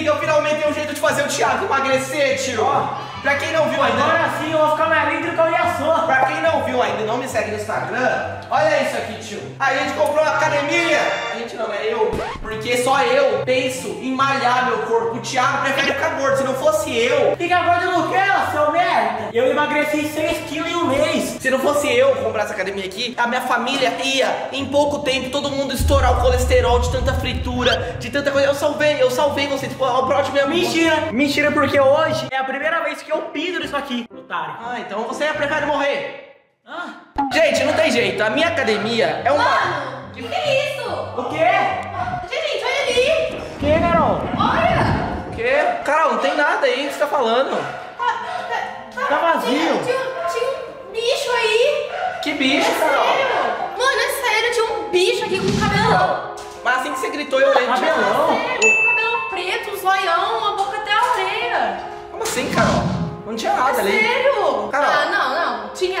Pig, eu finalmente tenho um jeito de fazer o Thiago emagrecer, tio. Oh. Pra quem não viu ainda... Agora sim, eu vou ficar malandro com a minha sopa. Pra quem não viu ainda, não me segue no Instagram. Olha isso aqui, tio. A gente comprou uma academia. A gente não, é eu. Porque só eu penso em malhar meu corpo. O Thiago prefere ficar gordo. Se não fosse eu... Fica gordo no quê, seu merda? Eu emagreci 6 quilos em um mês. Se não fosse eu comprar essa academia aqui, a minha família ia, em pouco tempo, todo mundo estourar o colesterol de tanta fritura, de tanta coisa. Eu salvei você, tipo, o próximo é mentira. Mentira, porque hoje é a primeira vez que eu piso nisso aqui, otário. Ah, então você prefere morrer. Ah. Gente, não tem jeito. A minha academia é uma... Mano, que é isso? O quê? Gente, olha ali. O quê, Carol? Olha. O quê? Carol, não tem nada aí que você tá falando. Tá vazio. Tinha um bicho aí. Que bicho, Carol? Mano, é sério, tinha um bicho aqui com cabelão. Mas assim que você gritou, eu olhei. Cabelão? Um cabelão preto, um zoião, uma boca até a orelha. Como assim, Carol? Não tinha nada ali. Sério? Carol. Ah, não, não. Tinha.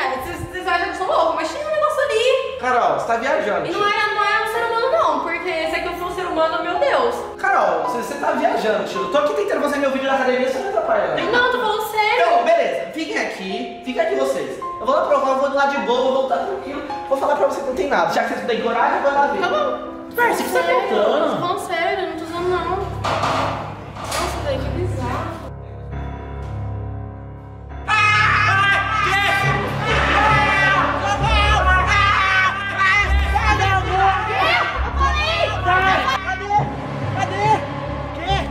Vocês acham que são loucos, mas tinha um negócio ali. Carol, você tá viajando. E não era um ser humano, não, porque se aquilo fosse um ser humano, meu Deus. Carol, você tá viajando, tio. Eu tô aqui tentando fazer meu vídeo na academia, você não atrapalha. Não, tô falando sério. Então, beleza. Fiquem aqui vocês. Eu vou lá provar, vou do lado de boa, vou voltar tranquilo. Vou falar pra você que não tem nada. Já que vocês não têm coragem, vai lá ver. Tá bom. Pera, o que você tá tentando? Tô falando sério, eu não tô usando não. Nossa, velho, que bizarro.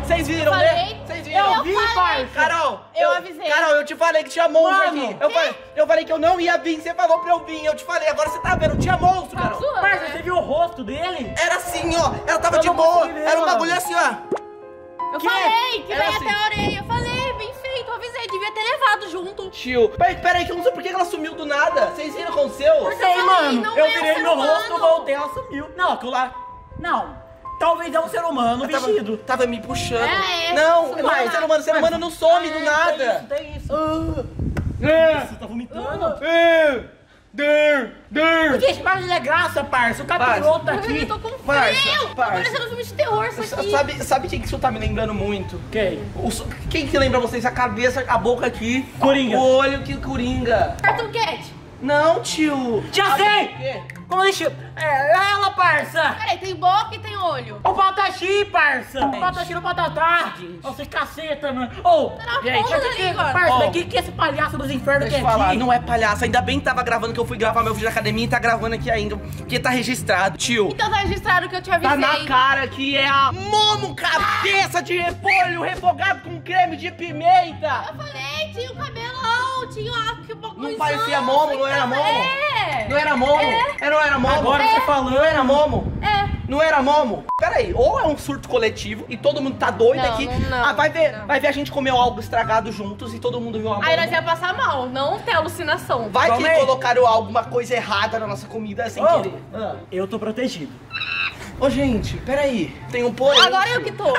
Vocês viram, né? Vocês viram? Eu vi, pai. Carol, eu avisei. Carol, eu te falei que tinha monstro aqui. Eu falei que eu não ia vir, você falou pra eu vir. Eu te falei, agora você tá vendo, tinha monstro, Carol. Mas você viu o rosto dele? Era assim, ó. Ela tava de boa. Era um bagulho assim, ó. Eu falei que vai até a orelha. Eu falei, bem feito, eu avisei. Devia ter levado junto. Tio, peraí, que eu não sei por que ela sumiu do nada. Vocês viram o que aconteceu? Não sei, mano. Eu virei meu rosto, voltei, ela sumiu. Não, aquilo lá. Não. Talvez é um ser humano vestido. Tava me puxando. Não, não é ser humano não some do nada. Tem isso. Você tá vomitando? Por que esse barulho é graça, parça? O capiroto tá aqui. Eu tô com frio. Tá parecendo um filme de terror isso aqui. Sabe quem que isso tá me lembrando muito? Quem? Quem que lembra vocês? A cabeça, a boca aqui. Coringa. O olho que Coringa. Cartoon Cat. Não, tio. Já sei! Como deixa... É ela, parça! Peraí, tem boca e tem olho. O pataxi, parça! O pataxi no patatá! Vocês caceta, mano! Ô, parça, o que é esse palhaço dos infernos que é aqui? Não é palhaço, ainda bem que tava gravando, que eu fui gravar meu vídeo da academia e tá gravando aqui ainda, porque tá registrado, tio. Então tá registrado que eu te avisei. Tá na cara que é a Momo, cabeça de repolho refogado com creme de pimenta! Eu falei, tinha o cabelão, tinha o bagulho. Não parecia Momo, não era Momo? Não era Momo? Não era Momo? Agora você falando. Não era Momo? É. Não era Momo? Pera aí, ou é um surto coletivo e todo mundo tá doido aqui. Não, ah, vai ver a gente comeu algo estragado juntos e todo mundo viu algo. Aí nós ia passar mal, não tem alucinação. Vai que colocaram alguma coisa errada na nossa comida sem querer. Eu tô protegido. Ô, gente, pera aí. Tem um porém. Agora eu que tô.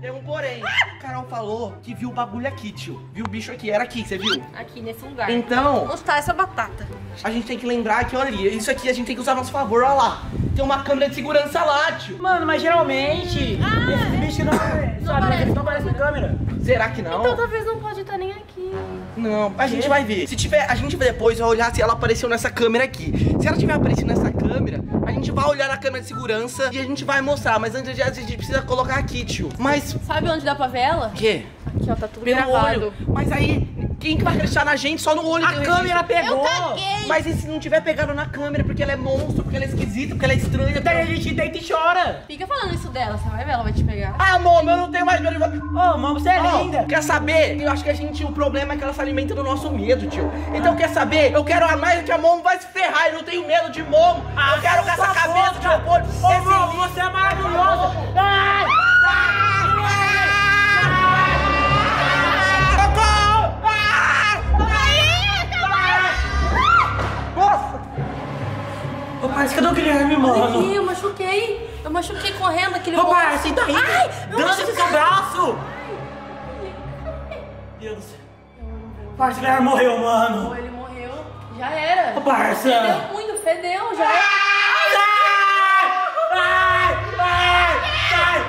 Tem um porém. Carol falou que viu o bagulho aqui, tio. Viu o bicho aqui, era aqui, você viu? Aqui, nesse lugar. Então... Onde tá essa batata? A gente tem que lembrar que, olha, isso aqui a gente tem que usar a nosso favor, olha lá. Tem uma câmera de segurança lá, tio. Mano, mas geralmente... esse bicho não aparece, sabe? Não aparece na câmera. Será que não? Então talvez não pode estar nem aqui. Não, a gente vai ver. Se tiver, a gente depois vai olhar se ela apareceu nessa câmera aqui. Se ela tiver aparecido nessa câmera, a gente vai olhar na câmera de segurança e a gente vai mostrar. Mas antes disso, a gente precisa colocar aqui, tio. Mas... Sabe onde dá pra ver ela? O quê? Aqui, ó, tá tudo gravado. Mas aí... Quem que vai acreditar na gente só no olho? A câmera pegou! Eu caguei! Mas e se não tiver pegado na câmera? Porque ela é monstro, porque ela é esquisita, porque ela é estranha. Então a gente deita e chora! Fica falando isso dela, você vai ver, ela vai te pegar. Ah, Momo, eu não tenho mais medo de você. Ô, Momo, você é linda! Quer saber? Eu acho que a gente, o problema é que ela se alimenta do nosso medo, tio. Então quer saber? Eu quero a mais que a Momo vai se ferrar, eu não tenho medo de Momo. Eu quero que essa cabeça de repolho... Ô, Momo, você é maravilhosa! Ô, parça, cadê o Guilherme, mano? Olha aqui, eu machuquei correndo aquele monstro. Ô, parça, e daí? Dane-se seu braço! Deus do céu. Parça, o Guilherme morreu, mano. Ele morreu, já era. Ô, parça. Fedeu muito, fedeu, já era. Sai! Sai! Sai! Sai!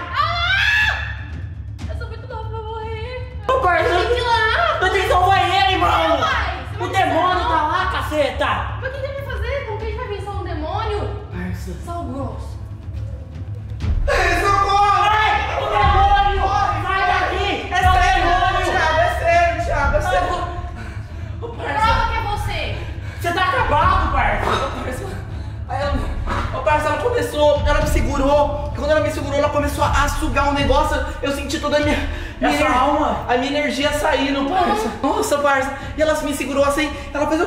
caceta! Mas o que a gente vai fazer? Como que a gente vai vencer um demônio? Parça. Só o grosso. Ei, socorro! Ai, o demônio! Corre, sai daqui! É sério, Thiago. O parça... Prova que é você! Você tá acabado, parça! O parça, ela começou, ela me segurou. Quando ela me segurou, ela começou a sugar um negócio. Eu senti toda a minha alma, a minha energia saindo, parça. Nossa, parça. E ela me segurou assim, ela fez...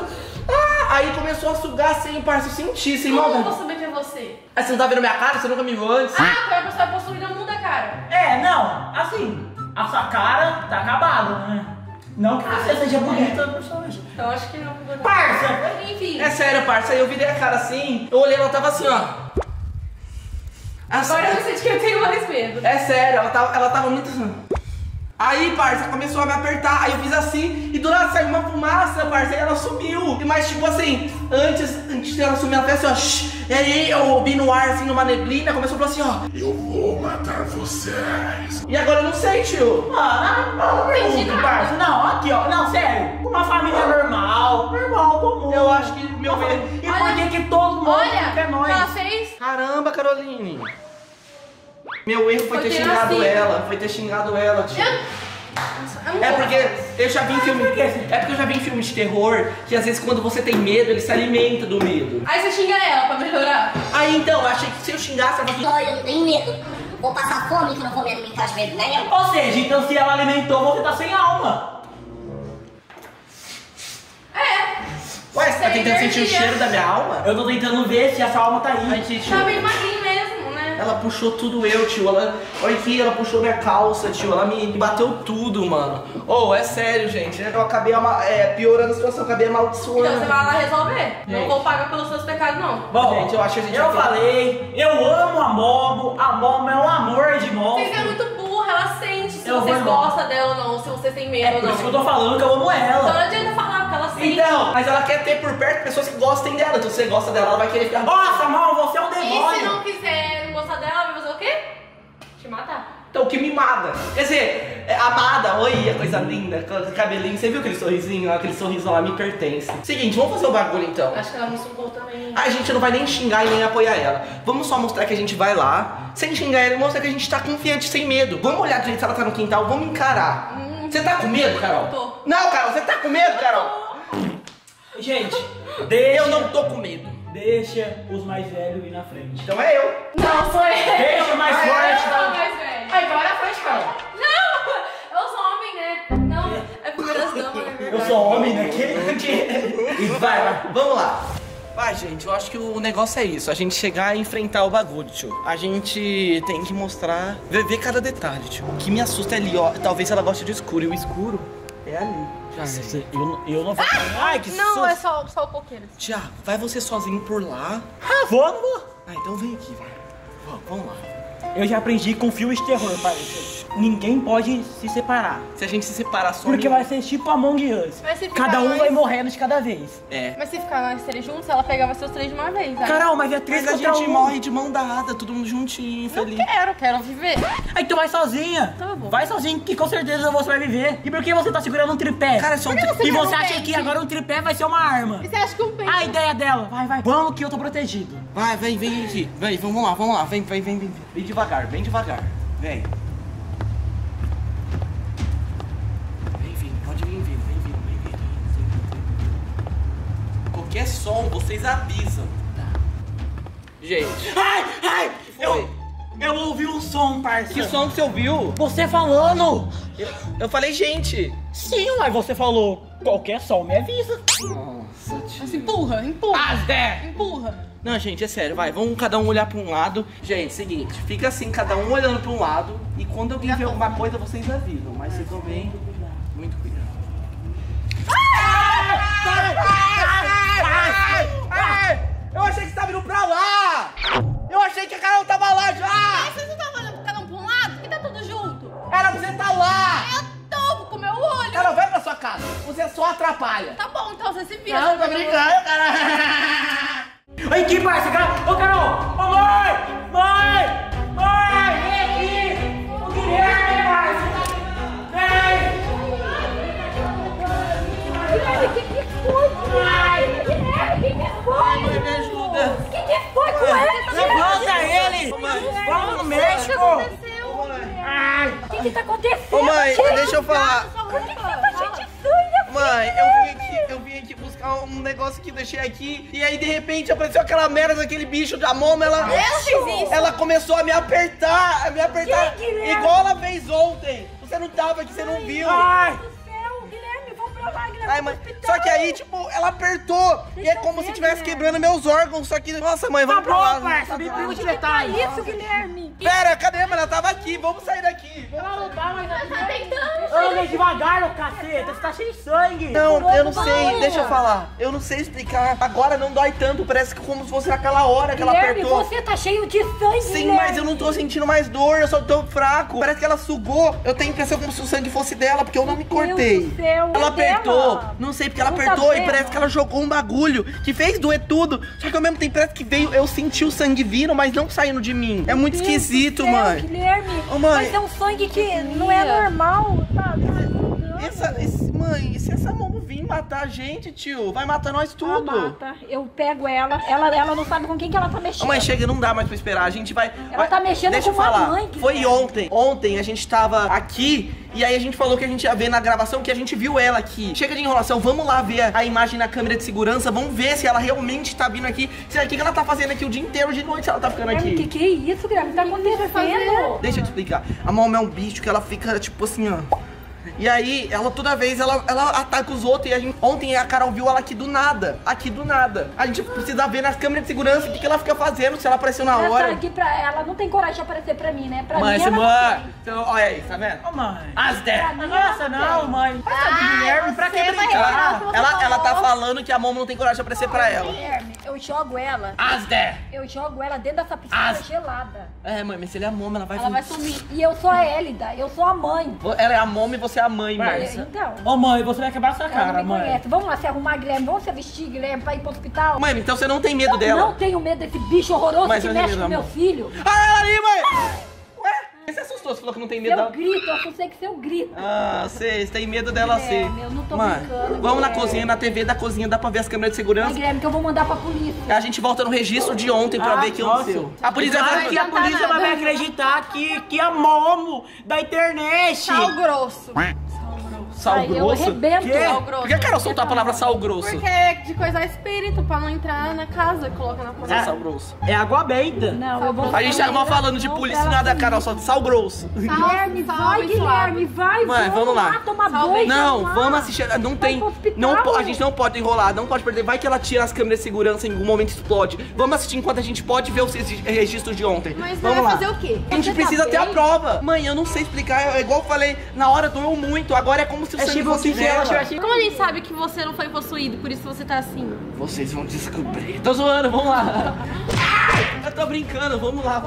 aí começou a sugar assim, parça. Eu senti, sem maldade. Como eu vou saber que é você? Ah, você não tá vendo minha cara? Você nunca me viu antes? Ah, foi a pessoa possuída, muda a cara. É, não. Assim, a sua cara tá acabada, né? Não que você seja bonita, personagem. Então acho que não. Parça! Enfim. É sério, parça. Aí eu virei a cara assim, eu olhei, ela tava assim, ó. Agora eu senti que eu tenho mais medo. É sério, ela tava muito assim. Aí, parça, começou a me apertar, aí eu fiz assim, e do nada saiu uma fumaça, parça, e ela sumiu. Mas tipo assim, antes dela sumir, ela fez assim, ó. E aí eu ouvi no ar, assim, numa neblina, começou a falar assim, ó. Eu vou matar vocês. E agora eu não sei, tio. Não entendi, parça. Não, aqui, ó. Não, sério. Uma família normal, comum. Eu acho que, meu bem. E por que todo mundo quer nós? Olha, ela fez. Caramba, Caroline. Meu erro foi ter xingado ela, tio. É porque eu já vi em filme. É porque eu já vi em filmes de terror que às vezes quando você tem medo, ele se alimenta do medo. Aí você xinga ela pra melhorar. Aí então, eu achei que se eu xingasse, ela falou assim, eu não tenho medo, vou passar fome que não vou me alimentar de medo, né? Ou seja, então se ela alimentou, você tá sem alma. É. Ué, você tá tentando sentir o cheiro da minha alma? Eu tô tentando ver se essa alma tá aí. Tá bem magrinho mesmo. Ela puxou tudo eu, tio. Olha aqui, ela puxou minha calça, tio. Ela me bateu tudo, mano. É sério, gente. Eu acabei piorando a situação, acabei amaldiçoando. Então você vai lá resolver. Gente. Não vou pagar pelos seus pecados, não. Bom, gente, eu acho que a gente... Eu falei, eu amo a Momo. A Momo é um amor de Momo. Vocês é muito burra, ela sente se vocês gostam dela ou não, se vocês têm medo ou não. É por isso que eu tô falando que eu amo ela. Então não adianta falar, porque ela sente. Então, mas ela quer ter por perto pessoas que gostem dela. Então se você gosta dela, ela vai querer ficar... Nossa, Momo, você é um demônio. E se não quiser... dela vai fazer o quê? Te matar. Então, que mimada. Quer dizer, amada. Oi, a coisa linda. Cabelinho. Você viu aquele sorrisinho? Aquele sorriso lá me pertence. Seguinte, vamos fazer o bagulho então. Acho que ela me sucou também. A gente não vai nem xingar e nem apoiar ela. Vamos só mostrar que a gente vai lá. Sem xingar ela e mostrar que a gente tá confiante, sem medo. Vamos olhar do jeito que ela tá no quintal. Vamos encarar. Você tá com medo, Carol? Tô. Não, Carol, você tá com medo, Carol? Gente, deixa. Eu não tô com medo. Deixa os mais velhos ir na frente. Então é eu. Não, sou eu. Deixa o mais forte. Eu sou mais velho. Aí vai na frente, cara. Não, eu sou homem, né? Não, é porque das damas, né? Eu sou homem, né? E vai, vamos lá. Vai, gente, eu acho que o negócio é isso. A gente chegar e enfrentar o bagulho, tio. A gente tem que mostrar, ver cada detalhe, tio. O que me assusta é ali, ó. Talvez ela goste de escuro. E o escuro é ali. Eu não vou. Ai, que susto! Não, é só o coqueiro. Thiago, vai você sozinho por lá. Ah, vou, não vou. Ah, então vem aqui, vai. Vamos lá. Eu já aprendi com filmes de terror, pai. Ninguém pode se separar. Se a gente se separar só. Porque vai ser tipo Among Us. Cada um vai morrendo de cada vez. É. Mas se ficar nós três juntos, ela pegava seus três de uma vez. Aí. Carol, mas é três contra um. A gente morre de mão dada, todo mundo juntinho, feliz. Não quero viver. Aí tu vai sozinha. Tá bom. Vai sozinho, que com certeza você vai viver. E por que você tá segurando um tripé? Cara, só um tripé. E você acha que agora um tripé vai ser uma arma. E você acha que um pente? A ideia dela. Vai. Vamos que eu tô protegido. Vai, vem aqui. Vem, vamos lá. Vem. Bem devagar. Vem. Qualquer som, vocês avisam. Tá. Gente. Ai! Eu ouvi um som, parceiro. Que som que você ouviu? Você falando! Eu falei, gente. Sim, mas você falou. Qualquer som me avisa. Nossa, tio. Mas empurra. Não, gente, é sério, vai. Vamos cada um olhar pra um lado. Gente, seguinte. Fica assim, cada um olhando pra um lado. E quando alguém vê alguma coisa, vocês avisam. Mas vocês também... Muito cuidado. Eu achei que você tava indo pra lá! Eu achei que a Carol tava lá já! Vocês não estavam olhando cada um pra um lado? Por que tá tudo junto? Cara, você tá lá! Eu tô com o meu olho! Carol, vai pra sua casa! Você só atrapalha! Tá bom, então você se vira! Não, tô brincando, cara! Ai, que parça, cara! Ô, Carol! Ô, mãe! Mãe! Vem aqui! O Guilherme, parça! Vem! Ai, que foi? que tá acontecendo? Ô mãe, deixa eu falar. Por que você tá gente suja? Mãe, eu vim aqui buscar um negócio que deixei aqui. E aí, de repente, apareceu aquela merda daquele bicho da Momo. Ela começou a me apertar. Igual ela fez ontem. Você não tava aqui, você não viu. Ai, ai, mãe, só que aí, tipo, ela apertou. E é como se estivesse quebrando meus órgãos. Só que, nossa, mãe, vamos pra lá. Tá bom, parça, me detalhe. Isso, Guilherme. Pera, cadê? Ela tava aqui, vamos sair daqui. Ela não tá, mas ela tá tentando. Anda devagar, ô caceta, você tá cheio de sangue. Não, eu não sei, deixa eu falar. Eu não sei explicar. Agora não dói tanto, parece que como se fosse naquela hora que ela apertou. Você tá cheio de sangue. Sim, mas eu não tô sentindo mais dor, eu só tô fraco. Parece que ela sugou. Eu tenho a impressão como se o sangue fosse dela, porque eu não me cortei. Ela apertou, não sei porque ela apertou e parece que ela jogou um bagulho que fez doer tudo. Só que ao mesmo tempo parece que veio, eu senti o sangue vindo, mas não saindo de mim. É muito esquisito, mãe. Guilherme, mas é um sangue que não é normal, sabe? Mãe, se essa Momo vir matar a gente, tio, vai matar nós tudo. Ela mata. Eu pego ela não sabe com quem que ela tá mexendo. Mãe, chega, não dá mais pra esperar, a gente vai... Ela tá mexendo com a mãe. Foi ontem, a gente tava aqui e aí a gente falou que a gente ia ver na gravação, que a gente viu ela aqui. Chega de enrolação, vamos lá ver a imagem na câmera de segurança, vamos ver se ela realmente tá vindo aqui. O que ela tá fazendo aqui o dia inteiro, de noite, se ela tá ficando aqui. Que é isso, Guilherme? Tá acontecendo? Deixa eu te explicar. A Momo é um bicho que ela fica, tipo assim, ó... E aí, ela toda vez, ela ataca os outros. E a gente, ontem a Carol viu ela aqui do nada. A gente precisa ver nas câmeras de segurança o que ela fica fazendo, se ela apareceu na hora. Aqui pra ela não tem coragem de aparecer pra mim, né? Pra mãe. Então, olha aí, tá vendo? Ô, mãe. As 10. Nossa, não, mãe. Guilherme, pra que brincar? Ela tá falando que a Momo não tem coragem de aparecer pra ela. Guilherme, eu jogo ela. As 10. Eu jogo ela dentro dessa piscina gelada. É, mãe, mas se ele é a Momo, ela vai sumir. Ela vai sumir. E eu sou a Hélida, eu sou a mãe. Ela é a Momo e você é a mãe, Marcia. Então. Ô, mãe, você vai quebrar sua cara, mãe. Conhece. Vamos lá se arrumar, Guilherme. Vamos se vestir, Guilherme, pra ir pro hospital. Mãe, então você não tem medo dela? Eu não tenho medo desse bicho horroroso que mexe com meu filho. Ah, ela ali, mãe! Ué? Você assustou? Você falou que não tem medo dela? Eu grito, eu assustei que seu grito. Ah, você tem medo dela, sim. Eu não tô brincando. Vamos na cozinha, na TV da cozinha, dá pra ver as câmeras de segurança? Ai, Guilherme, que eu vou mandar pra polícia. A gente volta no registro de ontem pra ver o que aconteceu. A polícia vai aqui, a polícia vai acreditar que a Momo da internet. Sal grosso. Sal grosso? Eu arrebento sal grosso. Por que a Carol soltou a palavra sal grosso? Porque é de coisa espírito, pra não entrar na casa, coloca na polícia. Sal grosso. É água beida. Não, eu vou... A gente tava falando de polícia, nada, Carol, só de sal grosso. Guilherme, vai, mãe, vamos lá. Tomar banho. Não, vamos assistir, não tem... A gente não pode enrolar, não pode perder. Vai que ela tira as câmeras de segurança, em algum momento explode. Vamos assistir enquanto a gente pode ver os registros de ontem. Mas vai fazer o quê? A gente precisa ter a prova. Mãe, eu não sei explicar, é igual eu falei, na hora doeu muito, agora é como se você não fosse dela. Como a gente sabe que você não foi possuído, por isso você tá assim? Vocês vão descobrir. Tô zoando, vamos lá. Eu tô brincando, vamos lá.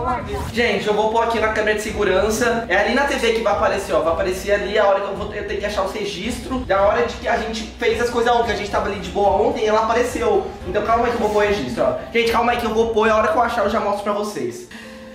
Gente, eu vou pôr aqui na câmera de segurança. É ali na TV que vai aparecer, ó. Vai aparecer ali a hora que eu tenho que achar os registros. Da hora de que a gente fez as coisas ontem. A gente tava ali de boa ontem e ela apareceu. Então calma aí que eu vou pôr o registro, ó. Gente, calma aí que eu vou pôr. A hora que eu achar eu já mostro pra vocês.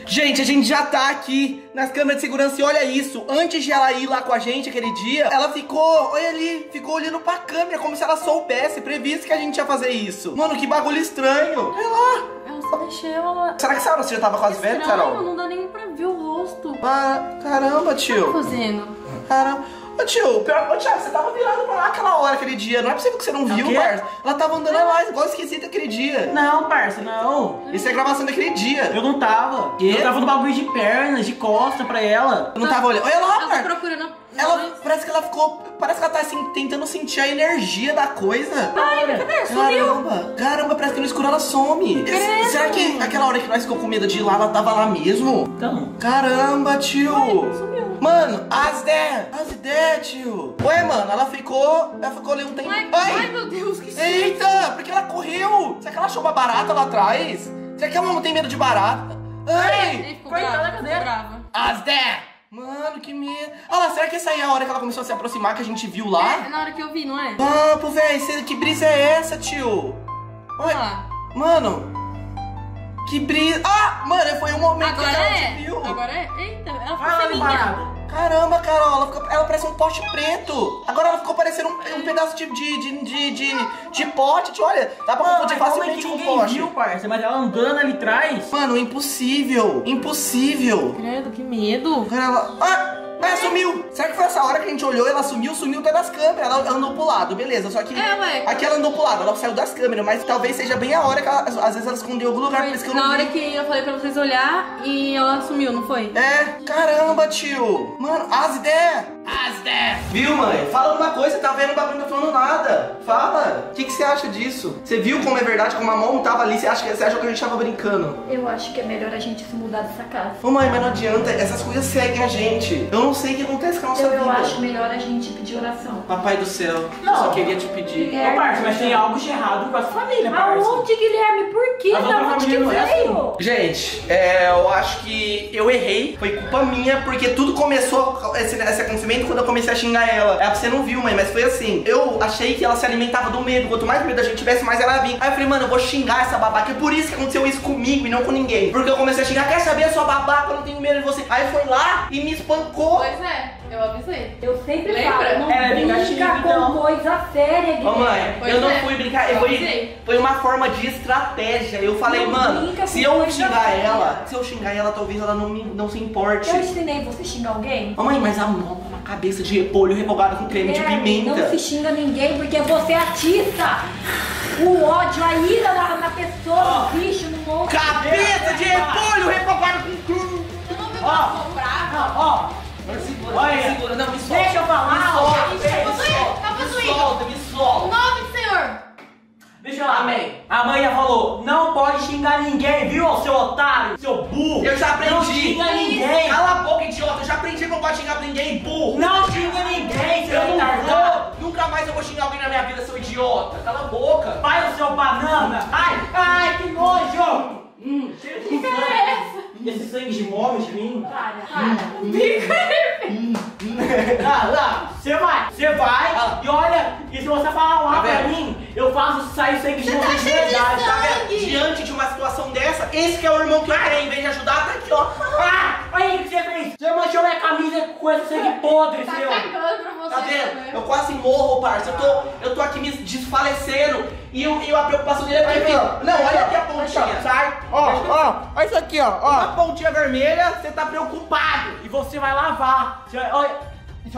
Gente, a gente já tá aqui nas câmeras de segurança e olha isso. Antes de ela ir lá com a gente aquele dia, ela ficou, olha ali, ficou olhando pra câmera como se ela soubesse, previsto que a gente ia fazer isso. Mano, que bagulho estranho. Olha lá. Ela só mexeu, ela... Será que Sarah, você já tava quase velha, Carol? Não, não dá nem pra ver o rosto. Ah, caramba, tio. O que tá fazendo? Caramba. Ô tio, Thiago, você tava virado pra lá aquela hora, aquele dia. Não é possível que você não viu, parça. Ela tava andando lá, igual esquisita aquele dia. Não, parça, não. Isso é gravação daquele dia. Eu não tava. Que? Eu tava no bagulho de pernas, de costa pra ela. Eu não tava olhando. Olha lá, parça. Eu tô procurando. Ela, parece que ela ficou... Parece que ela tá assim, tentando sentir a energia da coisa. Ai, cadê? Sumiu. Caramba, parece que no escuro ela some. Será que aquela hora que nós ficou com medo de ir lá, ela tava lá mesmo? Então. Caramba, tio. Ai, sumiu. Mano, as ideias, tio. Ué, mano, ela ficou ali um tempo. Ai, meu Deus, que susto. Eita, porque ela correu. Será que ela achou uma barata lá atrás? Será que ela não tem medo de barata? Ai, coitada, cadê? As 10. Mano, que medo. Olha lá, será que essa aí é a hora que ela começou a se aproximar, que a gente viu lá? É na hora que eu vi, não é? Papo, velho, que brisa é essa, tio? Olha lá. Mano, que brisa. Ah, mano, foi um momento agora que ela te viu. Agora é? Eita, ela foi seminhada. Caramba, Carol, ela parece um pote preto. Agora ela ficou parecendo um pedaço de pote. Olha, dá pra confundir facilmente com pote. Viu, parça, mas ela andando ali atrás. Mano, impossível. Credo, que medo. Cara, ela... Ah! É, sumiu! Será que foi essa hora que a gente olhou e ela sumiu até das câmeras? Ela andou pro lado, beleza, só que... É, ué. Aqui ela andou pro lado, ela saiu das câmeras, mas talvez seja bem a hora que ela... Às vezes ela escondeu algum lugar, por isso que eu não vi. Na hora que eu falei pra vocês olhar e ela sumiu, não foi? É, caramba, tio! Mano, as ideias! As ideias! Viu, mãe? Fala uma coisa, tá vendo o bagulho, não tá falando nada. Fala! O que você acha disso? Você viu como é verdade, como a mão tava ali, você acha que a gente tava brincando? Eu acho que é melhor a gente se mudar dessa casa. Ô, mãe, mas não adianta, essas coisas seguem a gente. Eu não sei o que acontece com a nossa vida. Eu acho melhor a gente pedir oração. Papai do céu, não. Eu só queria te pedir. Guilherme, ô, parça, mas tem algo de errado com a sua família, parça. Aonde, Guilherme? Por quê? Da onde que veio? Gente, eu acho que eu errei. Foi culpa minha, porque tudo começou esse acontecimento quando eu comecei a xingar ela. É, você não viu, mãe, mas foi assim. Eu achei que ela se alimentava do medo. Quanto mais medo a gente tivesse, mais ela vinha. Aí eu falei, mano, eu vou xingar essa babaca. É por isso que aconteceu isso comigo e não com ninguém. Porque eu comecei a xingar, quer saber, a sua babaca, eu não tenho medo de você. Aí foi lá e me espancou. Pois é. Eu avisei. Eu sempre falo, não brinca com coisa séria, Guilherme. Ô, mãe, eu não fui brincar. Foi uma forma de estratégia. Eu falei, mano, se eu xingar ela, talvez ela não se importe. Eu ensinei você xingar alguém? Ô, mãe, mas a Momo, uma cabeça de repolho refogada com creme de pimenta. Não se xinga ninguém, porque você atiça o ódio, a ira na pessoa, no bicho, no monstro. Cabeça de repolho refogado com creme. Tu não viu que ela ficou brava? Ó. Segura, não, me solta. Deixa eu falar, me solta. Em nome do Senhor. Deixa eu lá, amém. A mãe já falou, não pode xingar ninguém, viu, seu otário, seu burro. Eu já aprendi. Não xinga ninguém. Cala a boca, idiota, eu já aprendi que não pode xingar ninguém, burro. Não xinga ninguém, seu retardado. Nunca mais eu vou xingar alguém na minha vida, seu idiota. Cala a boca. Vai, seu banana. Ai, que nojo. Cheiro de sangue. Esse sangue de móveis de mim. Para. Você vai. Ah. E olha, e se você falar lá pra mim, eu faço sair sangue de móveis de verdade. Tá vendo? Diante de uma situação dessa, esse que é o irmão que eu queria, em vez de ajudar, tá aqui, ó. Olha o que você fez. Você manchou minha camisa com esse sangue podre, seu. Tá cagando pra você. Tá vendo? Né? Eu quase morro, parça. Eu tô aqui me desfalecendo. E a preocupação dele é pra mim. Não, olha aqui a pontinha. Sai. Ó, olha isso aqui, ó. Uma pontinha vermelha, você tá preocupado. E você vai lavar. Você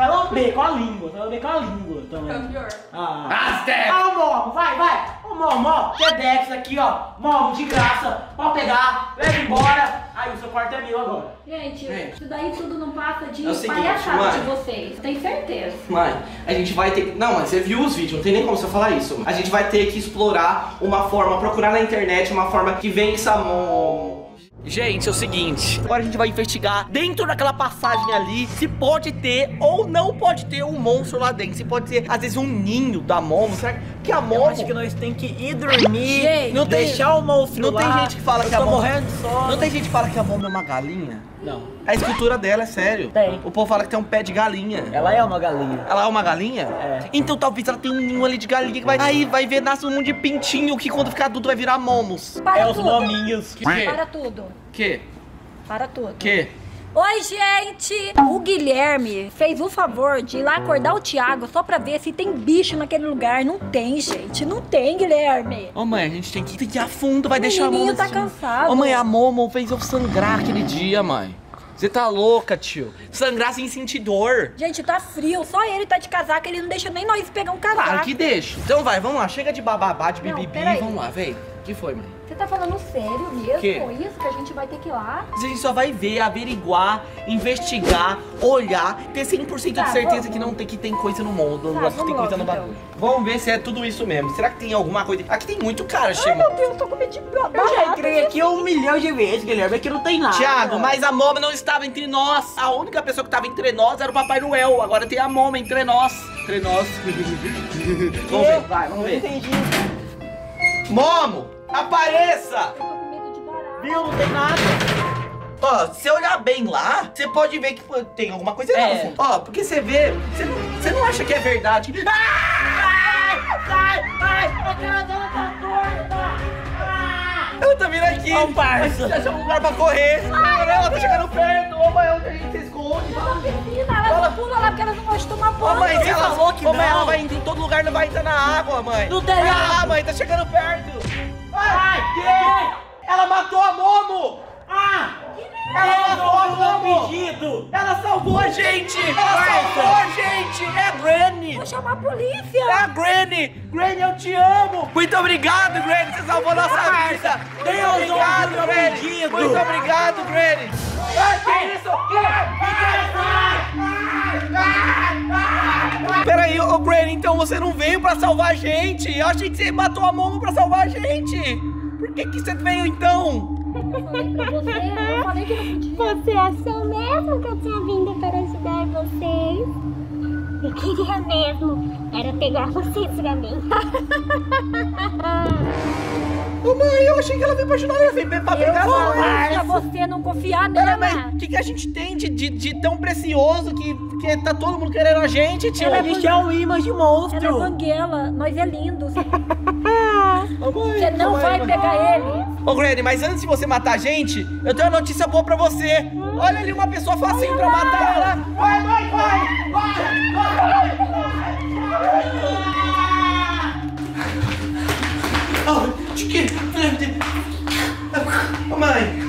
vai lamber com a língua. Você vai lamber com a língua também. É o pior. Ó, Momo, vai. Ô, Momo, que é Dex aqui, ó. Momo, de graça. Pode pegar, leva embora. Aí o seu quarto é meu agora. Gente, isso daí tudo não passa de palhaçada de vocês. Tem certeza. Mãe, a gente vai ter... Não, mas você viu os vídeos, não tem nem como você falar isso. A gente vai ter que explorar uma forma, procurar na internet uma forma que vença Momo. Gente, é o seguinte, agora a gente vai investigar dentro daquela passagem ali se pode ter ou não pode ter um monstro lá dentro. Se pode ser, às vezes, um ninho da Momo. Será que a Momo... Eu acho que nós temos que ir dormir, gente, não deixar o monstro lá. Não tem gente que fala que a Momo... Não tem gente que fala que a Momo é uma galinha? Não. A escultura dela, é sério. Tem. O povo fala que tem um pé de galinha. Ela é uma galinha. Ela é uma galinha? É. Então talvez ela tenha um ninho ali de galinha que vai... Aí vai ver, nasce um monte de pintinho que quando ficar adulto vai virar momos. Os nominhos. Para tudo. Que? Para tudo. Que? Oi, gente! O Guilherme fez o favor de ir lá acordar o Thiago só pra ver se tem bicho naquele lugar. Não tem, gente. Não tem, Guilherme. Ô, mãe, a gente tem que ir a fundo. Vai deixar a Momo... O menininho tá cansado. Ô, mãe, a Momo fez eu sangrar aquele dia, mãe. Você tá louca, tio. Sangrar sem sentir dor. Gente, tá frio. Só ele tá de casaco. Ele não deixa nem nós pegar um casaco. Claro que deixa. Então vai, vamos lá. Chega de bababá, de bibibi. Vamos lá, vem. O que foi, mãe? Você tá falando sério mesmo com isso? Que a gente vai ter que ir lá? A gente só vai ver, averiguar, investigar, olhar, ter 100% de certeza que tem coisa no mundo, que tem coisa no bagulho. Vamos ver se é tudo isso mesmo. Será que tem alguma coisa? Aqui tem muito cara, Chico. Ai, meu Deus, tô com medo de barata. Eu já entrei aqui 1 milhão de vezes, Guilherme, aqui não tem nada. Thiago, mas a Momo não estava entre nós. A única pessoa que estava entre nós era o Papai Noel. Agora tem a Momo entre nós. Entre nós. Vamos ver, vai, vamos ver. Entendi. Momo! Apareça! Eu tô com medo de barata. Viu? Não tem nada. Ó, se você olhar bem lá, você pode ver que tem alguma coisa errada. Ó, porque você vê, você não acha que é verdade. Ai! A cara dela tá torta! Ela tá vindo aqui! Ó, parça! Já achou um lugar pra correr! Ai, ela tá chegando perto! Ô, mãe, onde a gente se esconde? Ela pula lá porque ela não gosta de tomar banho. Ô, mãe, se ela falou que não. Ô, mãe, ela vai entrar em todo lugar, não vai entrar na água, mãe. Não tem água. Ah, mãe, tá chegando perto! Ai, que? Ela matou a Momo! Ah! Que Ela salvou o pedido! Ela salvou a gente! É a Granny! Vou chamar a polícia! É a Granny! Granny, eu te amo! Muito obrigado, Granny! Você salvou nossa vida! Deus, obrigado, Granny! Muito obrigado, Granny! Que isso? Peraí, ô Granny, então você não veio pra salvar a gente? Eu achei que você matou a Momo pra salvar a gente! Por que você veio então? Eu falei que não podia. Você achou mesmo que eu tinha vindo para ajudar vocês? Eu queria mesmo, era pegar vocês pra mim. Ô mãe, eu achei que ela veio pra ajudar, ela veio pra pegar nós. Pra você não confiar nela. Mas o que a gente tem de tão precioso que tá todo mundo querendo a gente, tio? A gente é um imã de monstro. Ela é banguela, nós é lindos. Ô, mãe, você não vai pegar ele. Ô, Granny, mas antes de você matar a gente, eu tenho uma notícia boa pra você. Olha ali uma pessoa facinho pra matar ela. Vai, mãe, vai. Mãe,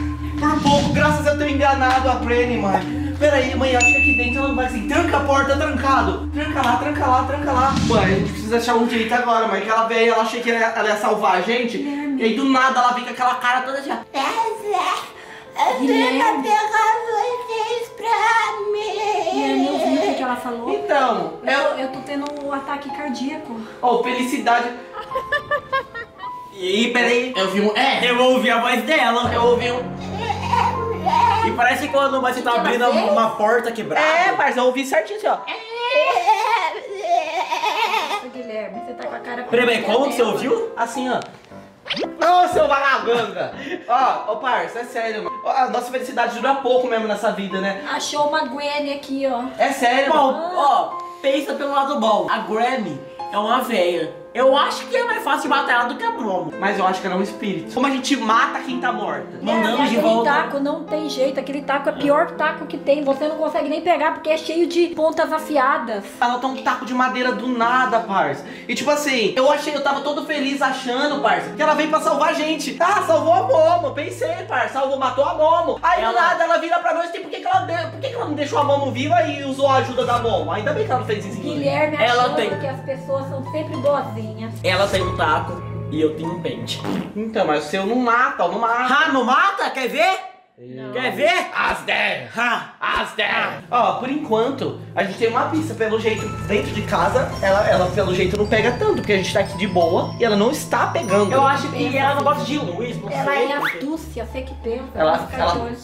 por pouco, graças a Deus, eu tô enganado a Granny, mãe. Pera aí, mãe, acho que aqui dentro ela não vai assim. Tranca a porta, trancado. Tranca lá. Mãe, a gente precisa achar um jeito agora, mãe. Que ela veio, ela achei que ela ia salvar a gente. E aí do nada ela vem com aquela cara toda já. Eu queria pegar vocês pra mim. Eu ouvi o que ela falou. Então, eu tô tendo um ataque cardíaco. Oh, felicidade. Ih, peraí. Eu ouvi a voz dela. Eu ouvi E parece que quando você tá abrindo uma porta quebrada. É, mas eu ouvi certinho assim, ó. Guilherme, você tá com a cara... Peraí, como que você ouviu? Assim, ó. Ô, seu vagabanga! Ó, parça, é sério, mano. A nossa felicidade dura pouco mesmo nessa vida, né? Achou uma Granny aqui, ó. É sério, mano. Ó, pensa pelo lado bom. A Granny é uma velha. Eu acho que é mais fácil matar ela do que a Momo. Mas eu acho que ela é um espírito. Como a gente mata quem tá morta? Mandamos de volta. Aquele taco não tem jeito. Aquele taco é o pior taco que tem. Você não consegue nem pegar porque é cheio de pontas afiadas. Ela tá um taco de madeira do nada, parça. E tipo assim, eu tava todo feliz achando, parça, que ela veio pra salvar a gente. Ah, salvou a Momo. Pensei, parça. Matou a Momo. Aí do nada ela vira pra nós e tem por que ela não deixou a Momo viva e usou a ajuda da Momo? Ainda bem que ela não fez isso. Guilherme achando que as pessoas são sempre boazinhas. Ela tem um taco e eu tenho um pente. Então, mas o seu não mata, não mata. Ah, não mata? Quer ver? Não. Quer ver? As 10. Ó, por enquanto, a gente tem uma pista. Pelo jeito, dentro de casa, ela pelo jeito não pega tanto, porque a gente tá aqui de boa e ela não está pegando. Eu acho que ela não gosta de luz, não sei. Ela é astúcia, você que pensa. Ela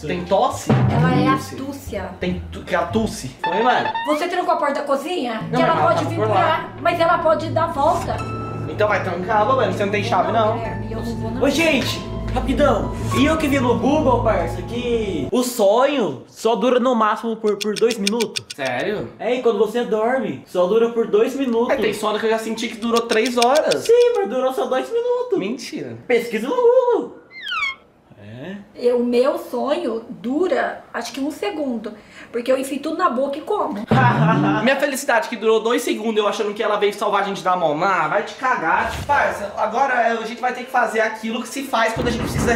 tem tosse? Ela é astúcia. Que é a tosse. Oi, mano. Você trancou a porta da cozinha? Não, que ela pode vir por lá, mas ela pode dar volta. Então vai trancar, mano. Você não tem chave, não. Eu não vou, não. Ô, gente! Rapidão, e eu que vi no Google, parça, que o sonho só dura no máximo por 2 minutos. Sério? É, e quando você dorme, só dura por 2 minutos. É, tem sono que eu já senti que durou 3 horas. Sim, mas durou só 2 minutos. Mentira. Pesquisa no Google. É? O meu sonho dura, acho que 1 segundo. Porque eu enfio tudo na boca e como. Minha felicidade que durou 2 segundos eu achando que ela veio salvar a gente da mão. Ah, vai te cagar. Parça, agora a gente vai ter que fazer aquilo que se faz quando a gente precisa...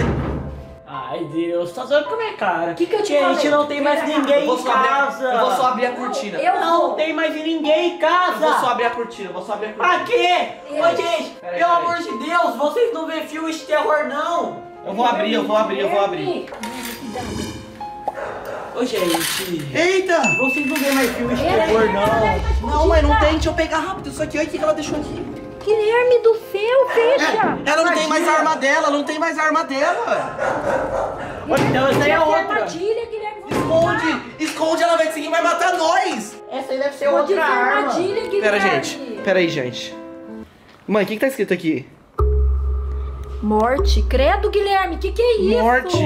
Ai, Deus, tá zoando com a minha cara. O que eu te falei? A gente não tem mais ninguém em casa. Eu vou só abrir a cortina. Eu não tem mais ninguém em casa. Eu vou só abrir a cortina, Pra quê? Ô, gente, pelo amor de Deus, vocês não vê filme de terror, não. Eu vou abrir. Ô, gente. Eita! Vocês não vê mais filme de terror, não. Não, mas não tem. Deixa eu pegar rápido isso aqui. Olha o que ela deixou aqui. Guilherme do céu, fecha! Ela não tem mais a arma dela, Então, essa aí é outra. Armadilha, Guilherme. Esconde, ela vai seguir e vai matar nós. Essa aí deve ser outra arma. Pera aí, gente. Mãe, o que tá escrito aqui? Morte? Credo, Guilherme, que é isso? Morte?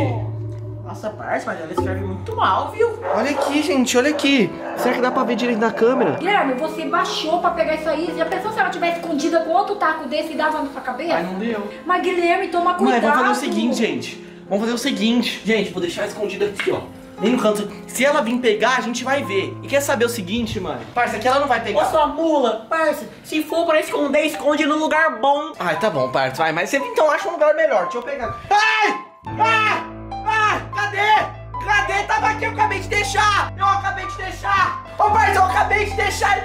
Nossa, parça, mas ela escreve muito mal, viu? Olha aqui, gente, olha aqui. Será que dá pra ver direito na câmera? Guilherme, você baixou pra pegar isso aí. Já pensou se ela tivesse escondida com outro taco desse e dava na sua cabeça? Ai, não deu. Mas, Guilherme, toma cuidado. Mas vamos fazer o seguinte, gente. Gente, vou deixar escondida aqui, ó. Nem no canto. Se ela vir pegar, a gente vai ver. E quer saber o seguinte, mano? Parça, que ela não vai pegar. Ô, sua mula, parça, se for pra esconder, esconde num lugar bom. Ai, tá bom, parça. Vai, mas você então acha um lugar melhor. Deixa eu pegar. Ai! Ah! Cadê? Cadê? Tava aqui, eu acabei de deixar! Eu acabei de deixar! Ô, pai, eu acabei de deixar!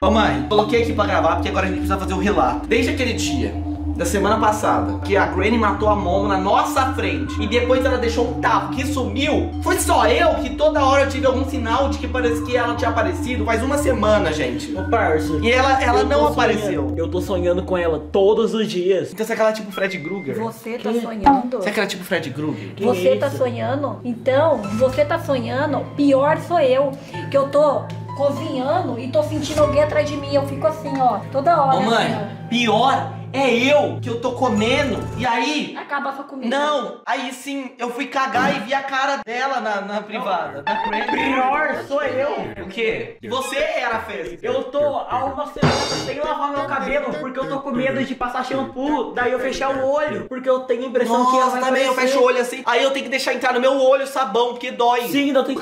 Ô, mãe, coloquei aqui pra gravar porque agora a gente precisa fazer o relato. Desde aquele dia da semana passada, que a Granny matou a Momo na nossa frente e depois ela deixou um tapa que sumiu. Foi só eu que toda hora eu tive algum sinal de que parecia que ela tinha aparecido faz uma semana, gente. Ô, parça. E ela não apareceu. Eu tô sonhando com ela todos os dias. Então será que ela é tipo Fred Krueger? Você tá sonhando? Será que ela é tipo Fred Krueger? Você tá sonhando? Então, você tá sonhando, pior sou eu, que eu tô cozinhando e tô sentindo alguém atrás de mim. Eu fico assim, ó, toda hora. Ô, mãe, assim, pior é eu, que eu tô comendo, e aí... Acaba a comida. Não, aí sim, eu fui cagar e vi a cara dela na privada. Pior sou eu. O quê? Você era fez. Eu tô há uma semana sem lavar meu cabelo, porque eu tô com medo de passar shampoo, daí eu fechar o olho, porque eu tenho a impressão que ela vai também aparecer. Eu fecho o olho assim, aí eu tenho que deixar entrar no meu olho sabão, porque dói. Sim, eu tenho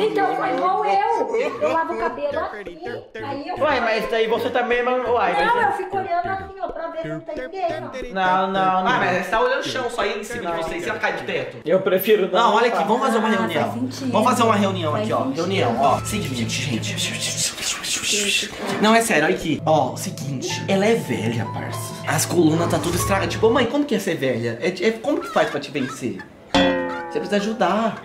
Então, foi igual eu. Eu lavo o cabelo assim, aí eu... Ué, mas daí você também... Uai, não, eu fico olhando. Assim, ó, pra ver se não tem ninguém, não. Não. Ah, mas você tá olhando o chão só aí em cima de você, se ela cair de teto. Eu prefiro não. Não, olha aqui, vamos fazer uma reunião. Vamos fazer uma reunião aqui, ó. Reunião, ó. Seguinte, gente. Não, é sério, olha aqui. Ó, seguinte, ela é velha, parça. As colunas tá tudo estragadas. Tipo, mãe, como que é ser velha? Como que faz pra te vencer? Você precisa ajudar.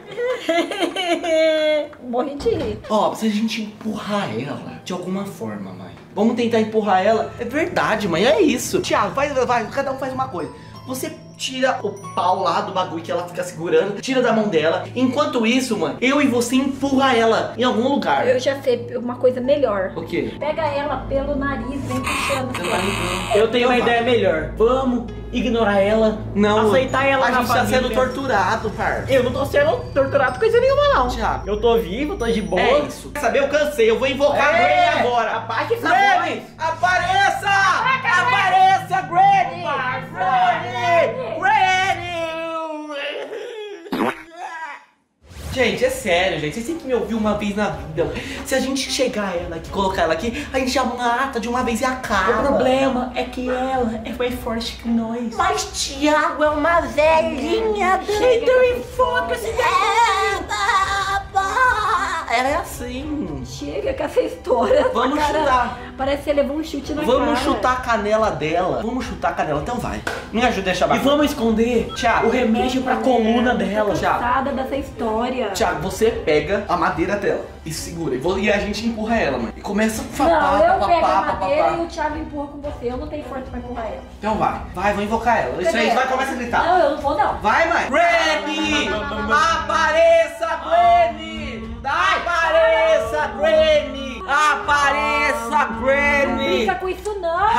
Morri de rir. Ó, precisa a gente empurrar ela de alguma forma, mãe. Vamos tentar empurrar ela. É verdade, mãe, é isso. Thiago, vai, cada um faz uma coisa. Você tira o pau lá do bagulho que ela fica segurando, tira da mão dela. Enquanto isso, mano, eu e você empurra ela em algum lugar. Eu já sei uma coisa melhor. O quê? Pega ela pelo nariz, vem puxando. Eu tenho uma ideia melhor. Vamos ignorar ela, não aceitar ela. A gente tá sendo torturado, parça. Eu não tô sendo torturado coisa nenhuma, não. Thiago, eu tô vivo, tô de boa. É isso. Quer saber? Eu cansei, eu vou invocar a Granny agora. Granny, apareça! Apareça, Granny! Granny! Granny! Gente, é sério, gente. Vocês têm que me ouvir uma vez na vida. Se a gente chegar ela aqui, colocar ela aqui, a gente já mata de uma vez e acaba. O problema é que ela é mais forte que nós. Mas Thiago é uma velhinha doida e foda-se. Ela é assim. Chega com essa história. Vamos chutar. Parece que ele levou um chute na cara. Vamos chutar a canela dela. Vamos chutar a canela. Então vai. Me ajuda a chamar. E vamos esconder, Thiago, o remédio pra coluna dela. Thiago, cansada dessa história. Thiago, você pega a madeira dela e segura. E a gente empurra ela, mãe. E começa a papar. Não, eu pego a madeira e o Thiago empurra com você. Eu não tenho força pra empurrar ela. Então vai. Vai, vou invocar ela. Isso aí, vai, começa a gritar. Não, eu não vou não. Vai, mãe. Granny! Apareça, Granny! Apareça, Granny! Apareça, Granny! Não fica com isso não!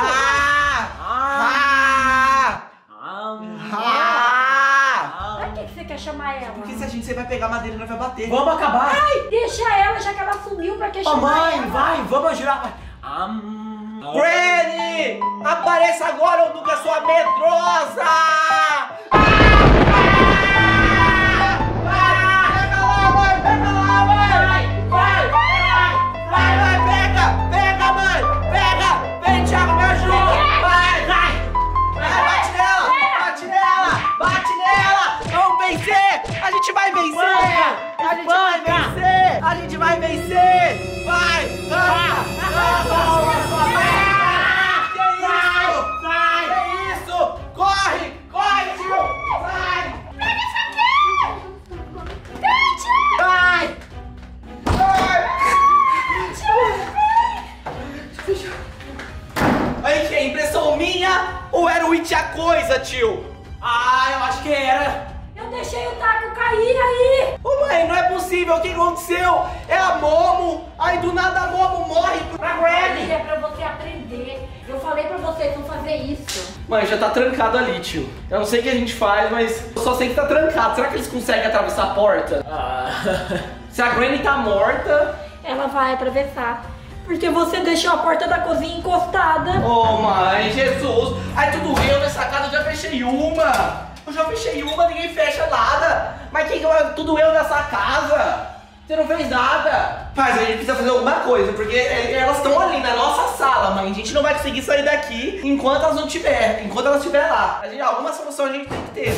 Pra que você quer chamar ela? Porque se a gente vai pegar a madeira e nós vai bater. Vamos acabar! Ai, deixa ela, já que ela sumiu, pra que chamar ela? Mãe, vai, vamos ajudar! Granny! Apareça agora, ô Duca, sua medrosa! Mãe, já tá trancado ali, tio. Eu não sei o que a gente faz, mas eu só sei que tá trancado. Será que eles conseguem atravessar a porta? Se a Granny tá morta... Ela vai atravessar. Porque você deixou a porta da cozinha encostada. Oh, mãe, Jesus. Ai, tudo eu nessa casa, eu já fechei uma. Eu já fechei uma, ninguém fecha nada. Mas quem que é tudo eu nessa casa? Você não fez nada! Mas a gente precisa fazer alguma coisa, porque elas estão ali na nossa sala, mãe. A gente não vai conseguir sair daqui enquanto elas não tiver, enquanto elas estiverem lá. Alguma solução a gente tem que ter.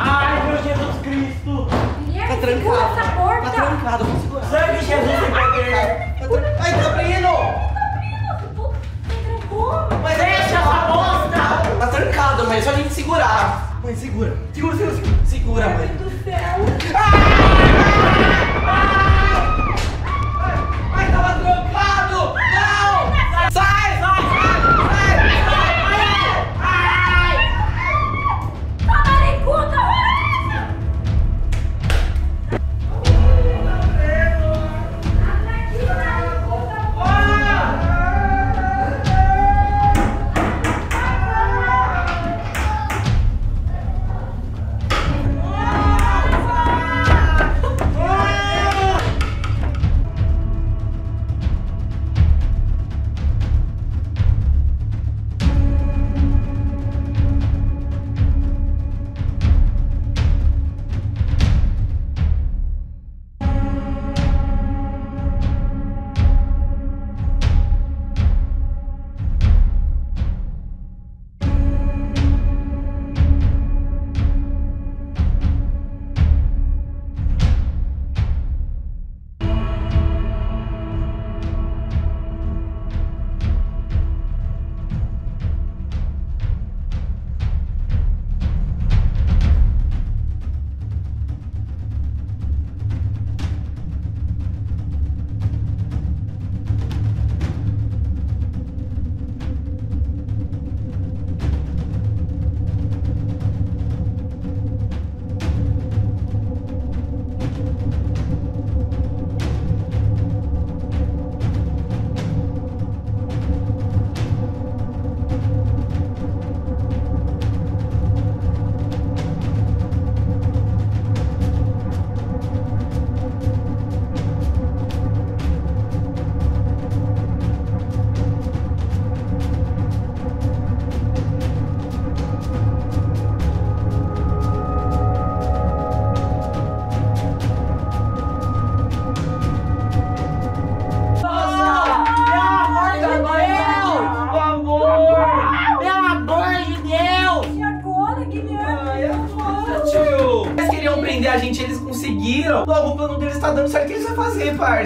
Ai, meu Jesus Cristo! Tá trancado. Essa porta. Tá trancado, vamos segurar. Sangue de Jesus em poder! Tá trancado. Ai, tá abrindo! Tá trancou! Mas deixa essa bosta! Tá trancado, mãe, é só a gente segurar. Mãe, segura. Segura, segura, segura. Segura, mãe. Meu Deus do céu. Ai, tava trancado. Não. Sai, sai, sai, sai. Ai. Tamaricuta.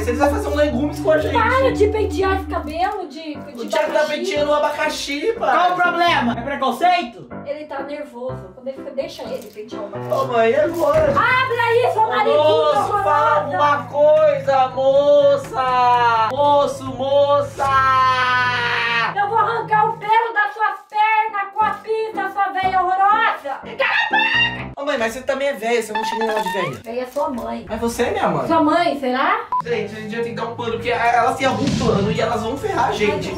Se eles vão fazer um legumes com a gente. Para de pentear esse cabelo de o Thiago tá penteando um abacaxi, pai. Qual o problema? É preconceito? Ele tá nervoso. Quando ele fica, deixa ele pentear uma coisa. Ô, mãe, agora? Abra isso, ô maricuta! Moço, fala uma coisa, moça! Moço, moça! Eu vou arrancar o pelo da sua perna com a pinta, sua velha horrorosa! Ô, mãe, mas você também é velha, você não chega lá de velha. Velha é sua mãe. Mas você é minha mãe. Sua mãe, será? Gente, a gente vai ter que dar um plano, porque elas têm algum plano e elas vão ferrar a gente.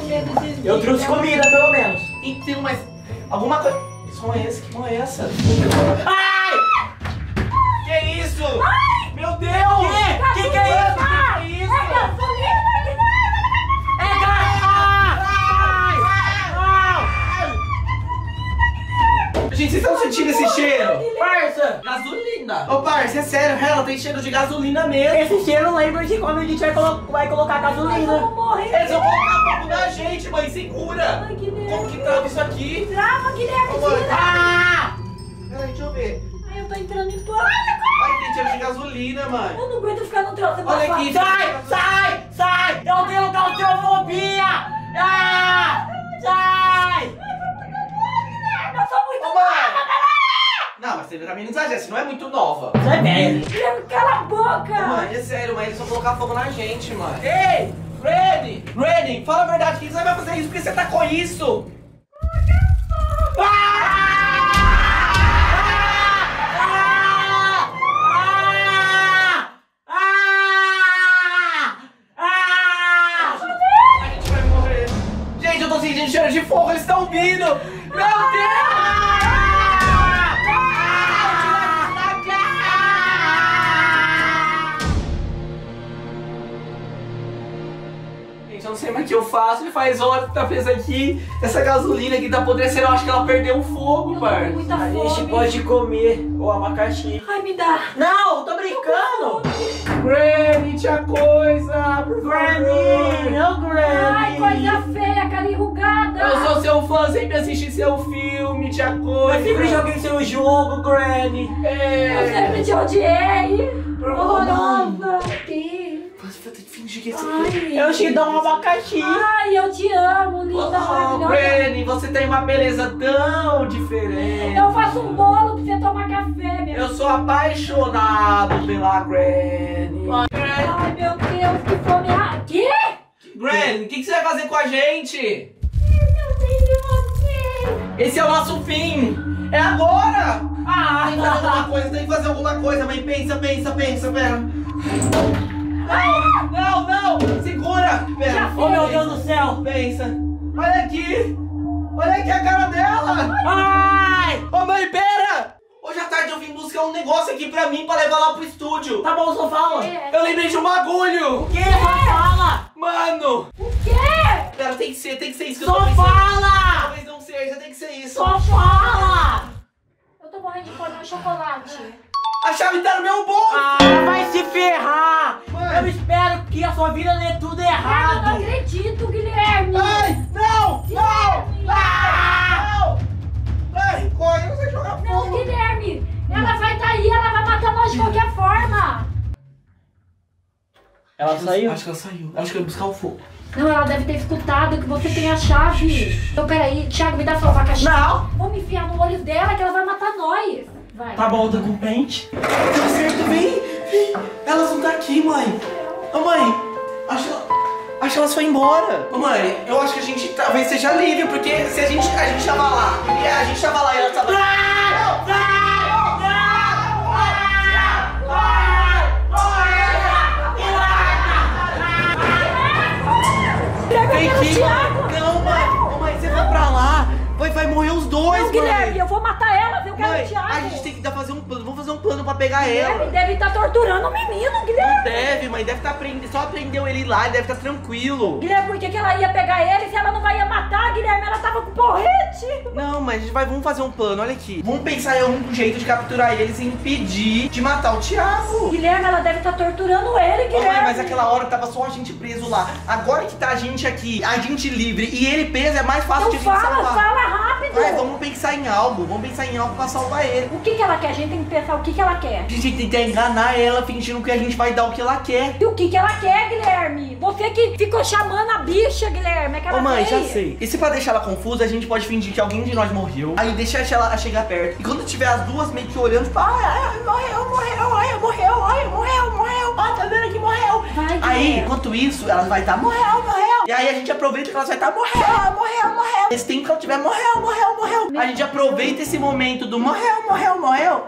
Eu trouxe comida, pelo menos. Então, mas alguma coisa... Que som é esse? Que mão é essa? Ai! Que isso? Ai! Meu Deus! Que é isso? Que é isso? É gasolina! Gente, vocês estão sentindo esse cheiro? Parça! Gasolina! Ô, parça, é sério, ela tem cheiro de gasolina mesmo. Esse cheiro lembra de quando a gente vai colocar gasolina. Eles vão morrer! Eles vão colocar fogo na gente, mãe, segura! Ai, Guilherme! Como que trava isso aqui? Trava, Guilherme! Tira. Ah! Peraí, deixa eu ver. Ai, eu tô entrando em pânico! Ai, tem cheiro de gasolina, mãe. Eu não aguento ficar no troço. Olha aqui! Sai, sai, sai! Eu tenho claustrofobia! Ah! Sai! Eu sou muito nova, galera! Não, mas você também não exagera, você não é muito nova. Você é velho. Cala a boca! Mãe, é sério, mas eles vão colocar fogo na gente, mano. Ei, Granny! Granny, fala a verdade, que você vai fazer isso porque você tá com isso? A gente vai morrer. Gente, eu tô sentindo cheiro de fogo, eles estão vindo! Meu Deus! Gente, não sei mais o que eu faço, já faz horas que tá presa aqui. Essa gasolina aqui tá apodrecendo, eu acho que ela perdeu o fogo, parça. A gente pode comer o abacaxi. Ai, me dá. Não, tô brincando. Granny, tinha coisa. Granny, não, Granny. Ai, coisa feia, cara enrugada. Eu sou seu fã, sempre assisti seu filme, tinha coisa. Eu sempre joguei seu jogo, Granny. É. Eu sempre te odiei. Horrorosa. Eu te dou um abacaxi. Ai, eu te amo, linda, maravilhosa. Granny, você tem uma beleza tão diferente. Eu faço um bolo pra você tomar café, minha. Eu sou apaixonado pela Granny. Ai, meu Deus, que fome. Que? Granny, o que você vai fazer com a gente? Eu não sei de você. Esse é o nosso fim. É agora. Ah, tem que fazer alguma coisa, tem que fazer alguma coisa. Mas pensa, pera. Ah! Não! Segura! Pera! Oh, meu Deus do céu! Pensa! Olha aqui! Olha aqui a cara dela! Ai! Ô, mãe, pera! Hoje à tarde eu vim buscar um negócio aqui pra mim, pra levar lá pro estúdio! Tá bom, só fala! Eu lembrei de um bagulho! O quê? Só fala! Mano! O quê? Pera, tem que ser isso que eu tô pensando! Só fala! Talvez não seja, tem que ser isso! Só fala! Eu tô morrendo de fome no chocolate! A chave tá no meu bolso! Ah, vai se ferrar! Mãe. Eu espero que a sua vida dê tudo errado! Eu não acredito, Guilherme! Ai, não! Guilherme. Não! Ah, não! Ai, corre, você joga fogo! Não, Guilherme! Ela vai tá aí, ela vai matar nós de qualquer forma! Ela saiu? Acho que ela saiu. Acho que eu ia buscar o fogo. Não, ela deve ter escutado que você tem a chave. Então, peraí, Thiago, me dá sua abacaxi. Não! Vou me enfiar no olho dela que ela vai matar nós! Vai. Tá bom, tá com pente. Tá certo, vem. Elas não tá aqui, mãe. Ô, mãe, acho que elas foram embora. Ô, mãe, eu acho que a gente talvez seja livre, porque se a gente tava lá, e e ela tava... Não, mãe. Ô, mãe, você vai pra lá. Vai morrer os dois, mãe. Guilherme, eu vou matar ela. Mãe, a gente tem que fazer um plano, vamos fazer um plano pra pegar ela. Guilherme deve estar torturando o menino, Guilherme. Não deve, mãe, deve estar prendendo, só prendeu ele lá, deve estar tranquilo. Guilherme, por que ela ia pegar ele se ela não vai matar, Guilherme? Ela tava com porrete. Não, mas a gente vai, vamos fazer um plano, olha aqui. Vamos pensar em algum jeito de capturar eles e impedir de matar o Thiago. Guilherme, ela deve estar torturando ele, Guilherme. Mãe, mas aquela hora tava só a gente preso lá. Agora que tá a gente aqui, a gente livre e ele preso, é mais fácil de a gente salvar. Fala rápido. Vai, vamos pensar em algo pra salvar ele. O que ela quer? A gente tem que pensar o que ela quer. A gente tem que enganar ela, fingindo que a gente vai dar o que ela quer. E o que ela quer, Guilherme? Você que ficou chamando a bicha, Guilherme. É que ela Ô, mãe, já sei. E se pra deixar ela confusa, a gente pode fingir que alguém de nós morreu. Aí deixa ela chegar perto. E quando tiver as duas meio que olhando, tipo, ai, morreu. Ah, tá vendo que morreu. Vai, aí, enquanto isso, ela vai estar morreu. E aí a gente aproveita que ela vai estar morreu. Esse tempo que ela tiver morreu. A gente aproveita esse momento do morreu.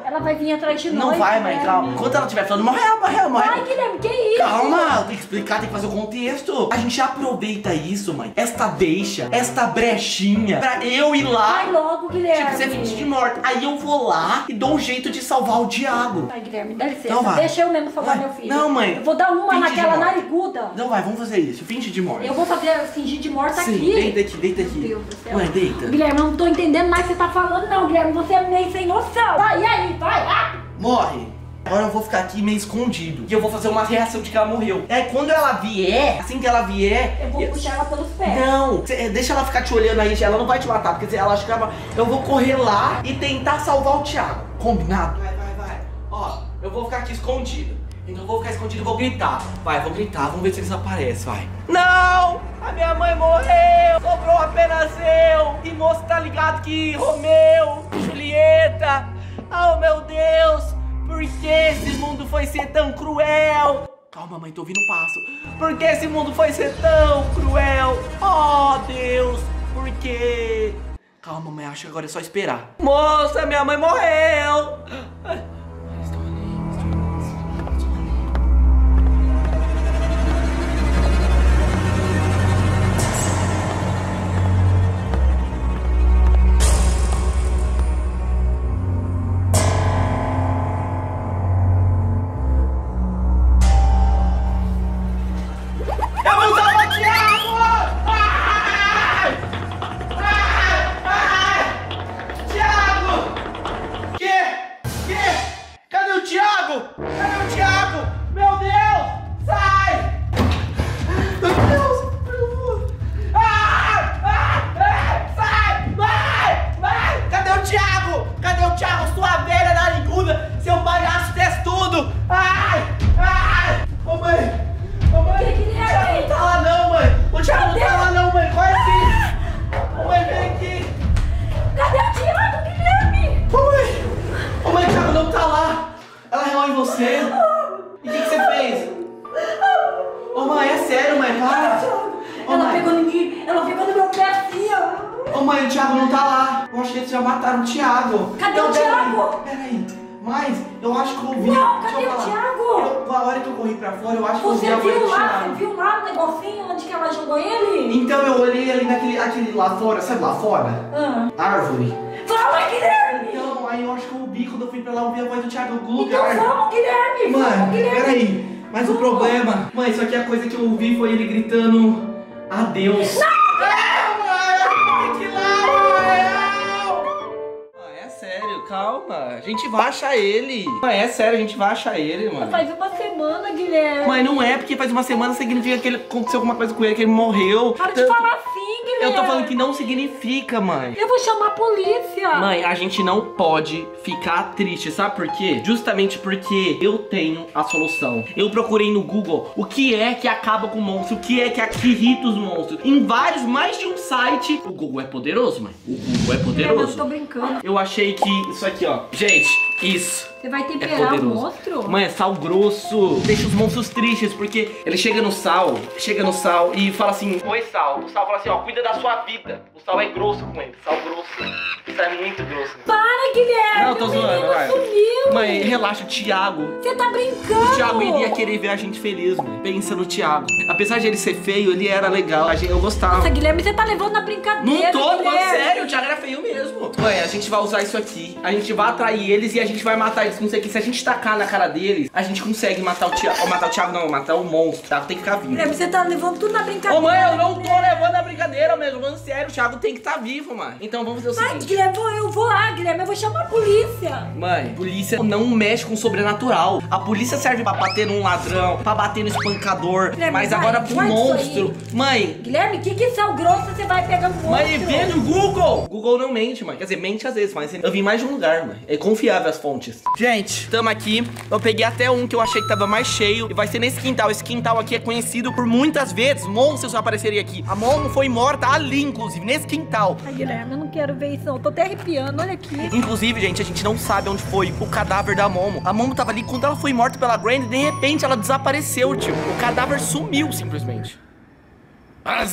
Ela vai vir atrás de nós. Não vai, mãe, calma. Enquanto ela estiver falando morreu. Ai, Guilherme, que isso? Calma, tem que explicar, tem que fazer o contexto. A gente aproveita isso, mãe. Esta deixa, esta brechinha pra eu ir lá. Vai logo, Guilherme. Tipo, você finge de morta. Aí eu vou lá e dou um jeito de salvar o Thiago. Vai, Guilherme, dá licença. Então vai. Deixa eu mesmo salvar meu filho. Não, mãe. Eu vou dar uma naquela nariguda. Não vai, vamos fazer isso. Finge de morte. Eu vou fingir de morta aqui. Sim, deita aqui. Meu Deus do céu. Mãe, deita. Guilherme, eu não tô entendendo mais o que você tá falando, não, Guilherme. Você é meio sem noção. Vai, aí, vai. Ah! Morre. Agora eu vou ficar aqui meio escondido. E eu vou fazer uma reação de que ela morreu. É quando ela vier, assim que ela vier... Eu vou puxar ela pelos pés. Não, deixa ela ficar te olhando aí, ela não vai te matar. Porque ela acha que ela... Eu vou correr lá e tentar salvar o Thiago. Combinado? Vai. Ó, eu vou ficar aqui escondido. Então eu vou ficar escondido e vou gritar. Vou gritar, vamos ver se eles aparecem, vai. Não! A minha mãe morreu! Sobrou apenas eu! E moço, tá ligado que Romeu, Julieta... Oh, meu Deus! Por que esse mundo foi ser tão cruel? Calma, mãe, tô ouvindo um passo. Por que esse mundo foi ser tão cruel? Oh, Deus! Por quê? Calma, mãe, acho que agora é só esperar. Moça, minha mãe morreu! Eu vou salvar o Thiago! você. E o que você fez? Ô, mãe, é sério, mãe, para. Ela pegou em mim, ela pegou no meu pé aqui, ó. Ô, mãe, o Thiago não tá lá. Eu acho que eles já mataram o Thiago. Cadê o Thiago? Peraí, mas eu acho que eu vi. Não, cadê o Thiago? A hora que eu corri pra fora, eu acho que eu vi a mãe do Thiago. Você viu lá o negocinho onde que ela jogou ele? Então eu olhei ali naquele lá fora, sabe lá fora? Árvore. Fala, Guilherme! Então, aí eu acho que o bico eu fui pra lá ouvir a voz do Thiago Gluck. Então vamos, Guilherme! Mano, peraí. Mas o problema, mãe, isso aqui a coisa que eu ouvi foi ele gritando adeus. Não! Calma, a gente vai achar ele. Mãe, é sério, a gente vai achar ele, mano. Faz uma semana, Guilherme. Mãe, não é porque faz uma semana significa que ele aconteceu alguma coisa com ele, que ele morreu. Para de falar assim, Guilherme. Eu tô falando que não significa, mãe. Eu vou chamar a polícia. Mãe, a gente não pode ficar triste, sabe por quê? Justamente porque eu tenho a solução. Eu procurei no Google o que é que acaba com o monstro, o que é que irrita os monstros. Em vários, mais de um site. O Google é poderoso, mãe. O Google é poderoso. Guilherme, eu tô brincando. Eu achei que... Isso aqui, ó. Gente, isso. Você vai temperar o monstro? Mãe, é sal grosso. Deixa os monstros tristes, porque ele chega no sal e fala assim: oi, sal. O sal fala assim, ó, cuida da sua vida. O sal é grosso com ele. Sal grosso. Isso é muito grosso. Para, Guilherme. Não, tô zoando, vai. Mãe, relaxa, o Thiago. Você tá brincando. O Thiago iria querer ver a gente feliz, mãe. Pensa no Thiago. Apesar de ele ser feio, ele era legal. Eu gostava. Nossa, Guilherme, você tá levando na brincadeira. Não tô, mano, sério. O Thiago era feio mesmo. Mãe, a gente vai usar isso aqui. A gente vai atrair eles e a gente vai matar eles. Não sei o que, se a gente tacar na cara deles, a gente consegue matar o Thiago. Matar o Thiago não, matar o monstro, tá? Tem que ficar vivo. Você tá levando tudo na brincadeira. Ô, mãe, eu não tô levando na brincadeira mesmo. Mano, sério, o Thiago tem que estar vivo, mãe. Então vamos fazer o seguinte. Mas, Guilherme, eu vou lá, Guilherme, eu vou chamar a polícia. Mãe, polícia não mexe com o sobrenatural. A polícia serve pra bater num ladrão, pra bater no espancador, Guilherme, mas agora pro monstro. Mãe. Guilherme, que sal grosso você vai pegar no monstro? Mãe, vê no Google. Google não mente, mãe. Quer dizer, mente às vezes, mas eu vi mais de um lugar, mãe. É confiável as fontes. Gente, tamo aqui. Eu peguei até um que eu achei que tava mais cheio. E vai ser nesse quintal. Esse quintal aqui é conhecido por muitas vezes monstros aparecerem aqui. A Momo foi morta ali, inclusive, nesse quintal. Ai, Guilherme, eu não quero ver isso não. Tô até arrepiando, olha aqui. Inclusive, gente, a gente não sabe onde foi o cadáver da Momo. A Momo tava ali quando ela foi morta pela Granny. De repente, ela desapareceu, tio. O cadáver sumiu, simplesmente. Ah,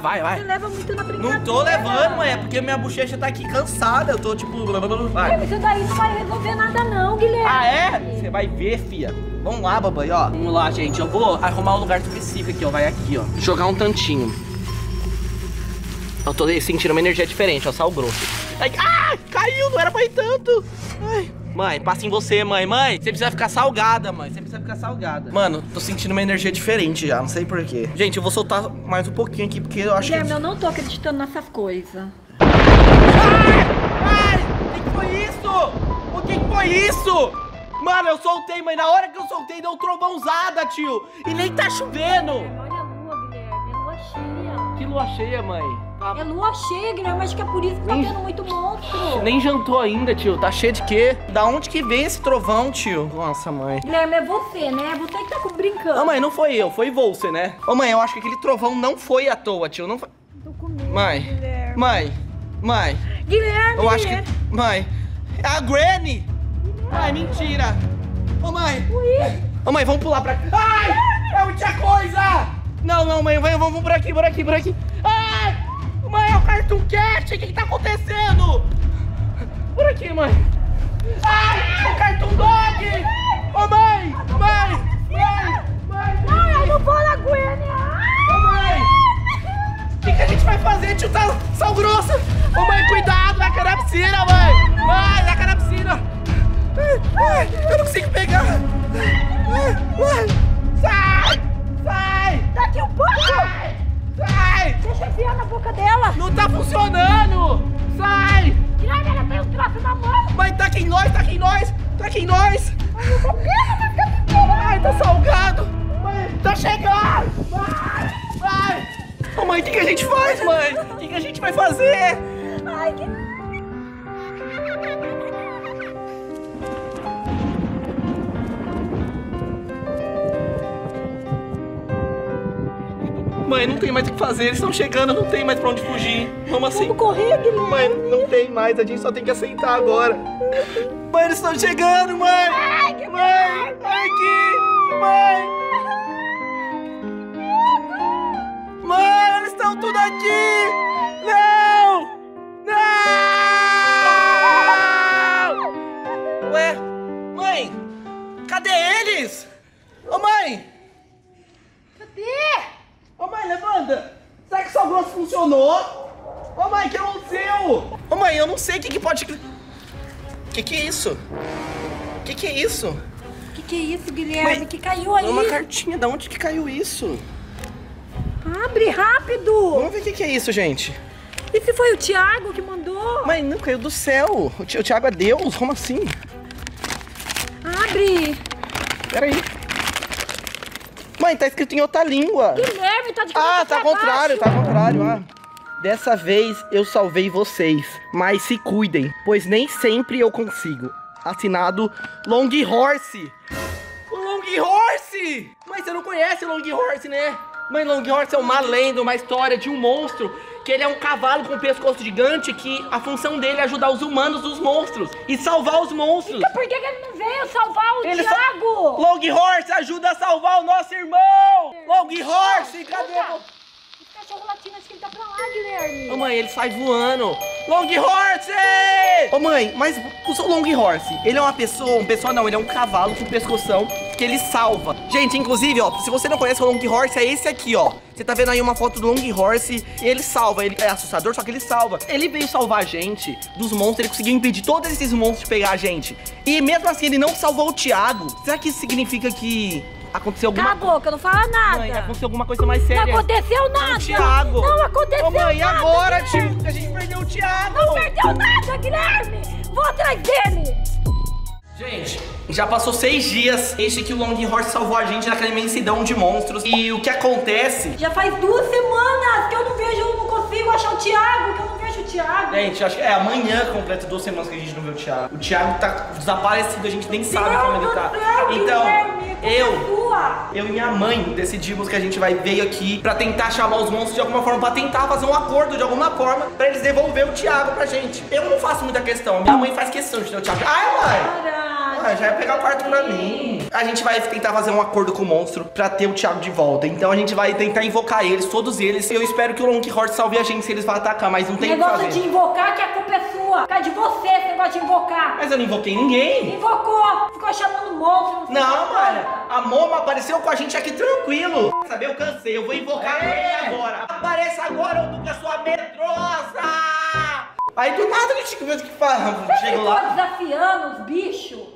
vai. Você leva muito na brincadeira. Não tô levando, mãe, é porque minha bochecha tá aqui cansada. Eu tô tipo... Vai. Isso daí não vai resolver nada não, Guilherme. Ah, é? Você vai ver, fia. Vamos lá, babai, ó. Vamos lá, gente. Eu vou arrumar um lugar específico aqui, ó. Vai aqui, ó. Jogar um tantinho. Eu tô sentindo uma energia diferente, ó. Sal grosso. Ai, ah, caiu. Não era pra ir tanto. Ai. Mãe, passa em você, mãe. Mãe, você precisa ficar salgada, mãe. Você precisa ficar salgada. Mano, tô sentindo uma energia diferente já, não sei porquê. Gente, eu vou soltar mais um pouquinho aqui, porque eu acho que... eu não tô acreditando nessas coisas. Ai! O que foi isso? O que foi isso? Mano, eu soltei, mãe. Na hora que eu soltei, deu trovãozada, tio. E nem tá chovendo. Olha a lua, Guilherme. É lua cheia. Que lua cheia, mãe? É lua cheia, Guilherme, acho que é por isso que tá tendo muito monstro. Nem jantou ainda, tio, tá cheio de quê? Da onde que vem esse trovão, tio? Nossa, mãe. Guilherme, é você, né? É você que tá brincando. Ô, mãe, não foi eu, foi você, né? Ô, mãe, eu acho que aquele trovão não foi à toa, tio, não foi... Tô com medo, mãe, Guilherme. Mãe. Guilherme, eu acho que... Mãe, é a Granny. Guilherme. Ai, mentira. Ô, mãe. Ui. Ô, mãe, vamos pular pra cá. Ai, é muita coisa. Não, mãe, vamos por aqui. Ai. Mãe, é o Cartoon Cat, o que tá acontecendo? Por aqui, mãe. Ai, o Cartoon Dog! Ô, oh, mãe! Ai, eu não vou na Granny! Ô, mãe! O que a gente vai fazer, tio? Tá sal grosso! Ô, mãe, cuidado, vai cair na piscina, mãe! Mãe, vai cair na piscina! Ai, eu não consigo pegar! Mãe! Sai! Tá aqui um pouco! Sai! Deixa enfiar na boca dela! Não tá funcionando! Sai! Guilherme, ela tem um troço na mão! Mãe, tá aqui em nós! Ai, tá salgado! Mãe, tá chegando! Vai! Ô, mãe, o que a gente faz, mãe? O que a gente vai fazer? Ai, que... Mãe, não tem mais o que fazer, eles estão chegando, não tem mais pra onde fugir. Vamos assim. Vamos correr, Guilherme. Mãe, não tem mais, a gente só tem que aceitar agora. Mãe, eles estão chegando, mãe. Ai, que mãe, aqui, mãe. Mãe, eles estão tudo aqui. Não, não. Ué, mãe, cadê eles? Ô, mãe. Cadê? Ô mãe, levanta! Será que sua voz funcionou? Ô mãe, o que aconteceu? Ô mãe, eu não sei o que pode... que é isso? Que é isso? Que é isso, Guilherme? Mãe, que caiu aí? É uma cartinha, da onde que caiu isso? Abre rápido! Vamos ver o que é isso, gente. Esse foi o Thiago que mandou? Mãe, não, caiu do céu. O Thiago é Deus, como assim? Abre! Peraí. Mãe, tá escrito em outra língua. Guilherme, tá de cabeça pra baixo. Tá ao contrário, ah. Dessa vez eu salvei vocês, mas se cuidem, pois nem sempre eu consigo. Assinado Long Horse. O Long Horse? Mãe, você não conhece o Long Horse, né? Mãe, Long Horse é uma lenda, uma história de um monstro, que ele é um cavalo com um pescoço gigante, que a função dele é ajudar os humanos dos monstros e salvar os monstros. Então por que ele não veio salvar o Thiago? Long Horse, ajuda a salvar o nosso irmão! Long Horse, cadê? Esse cachorro latino, acho que ele tá pra lá, Guilherme. Ô mãe, ele sai voando. Long Horse! Ô mãe, mas o Long Horse, ele é uma pessoa, ele é um cavalo com pescoção que ele salva. Gente, inclusive, ó, se você não conhece o Long Horse, é esse aqui, ó. Você tá vendo aí uma foto do Long Horse, ele salva, ele é assustador, só que ele salva. Ele veio salvar a gente dos monstros, ele conseguiu impedir todos esses monstros de pegar a gente. E mesmo assim, ele não salvou o Thiago. Será que isso significa que... aconteceu alguma coisa? Cala a boca, não fala nada. Mãe, aconteceu alguma coisa mais séria. Não aconteceu nada. O Thiago. Não aconteceu nada. Mãe, e agora, Guilherme? A gente perdeu o Thiago. Não perdeu nada, Guilherme. Vou atrás dele. Gente, já passou 6 dias desde que o Long Horse salvou a gente naquela imensidão de monstros. E o que acontece? Já faz 2 semanas que eu não vejo, eu não consigo achar o Thiago, que eu não vejo o Thiago. Gente, acho que é amanhã completa 2 semanas que a gente não vê o Thiago. O Thiago tá desaparecido, a gente nem sabe como ele tá. Então, eu e minha mãe decidimos que a gente vai veio aqui pra tentar chamar os monstros de alguma forma, pra tentar fazer um acordo de alguma forma pra eles devolver o Thiago pra gente. Eu não faço muita questão, minha mãe faz questão de ter o Thiago. Ai, mãe, já ia pegar o quarto pra mim. A gente vai tentar fazer um acordo com o monstro pra ter o Thiago de volta. Então a gente vai tentar invocar eles, todos eles. Eu espero que o Long Horse salve a gente se eles vão atacar, mas não tem o que fazer. Negócio de invocar que a culpa é sua. Cai de você esse negócio de invocar. Mas eu não invoquei ninguém. Invocou, ficou chamando monstro. Não, mano. A Momo apareceu com a gente aqui tranquilo. Sabe, eu cansei, eu vou invocar ele agora. Apareça agora, ô Duca, sua medrosa! Aí do nada ele tinha que falar. Chegou lá desafiando os bichos.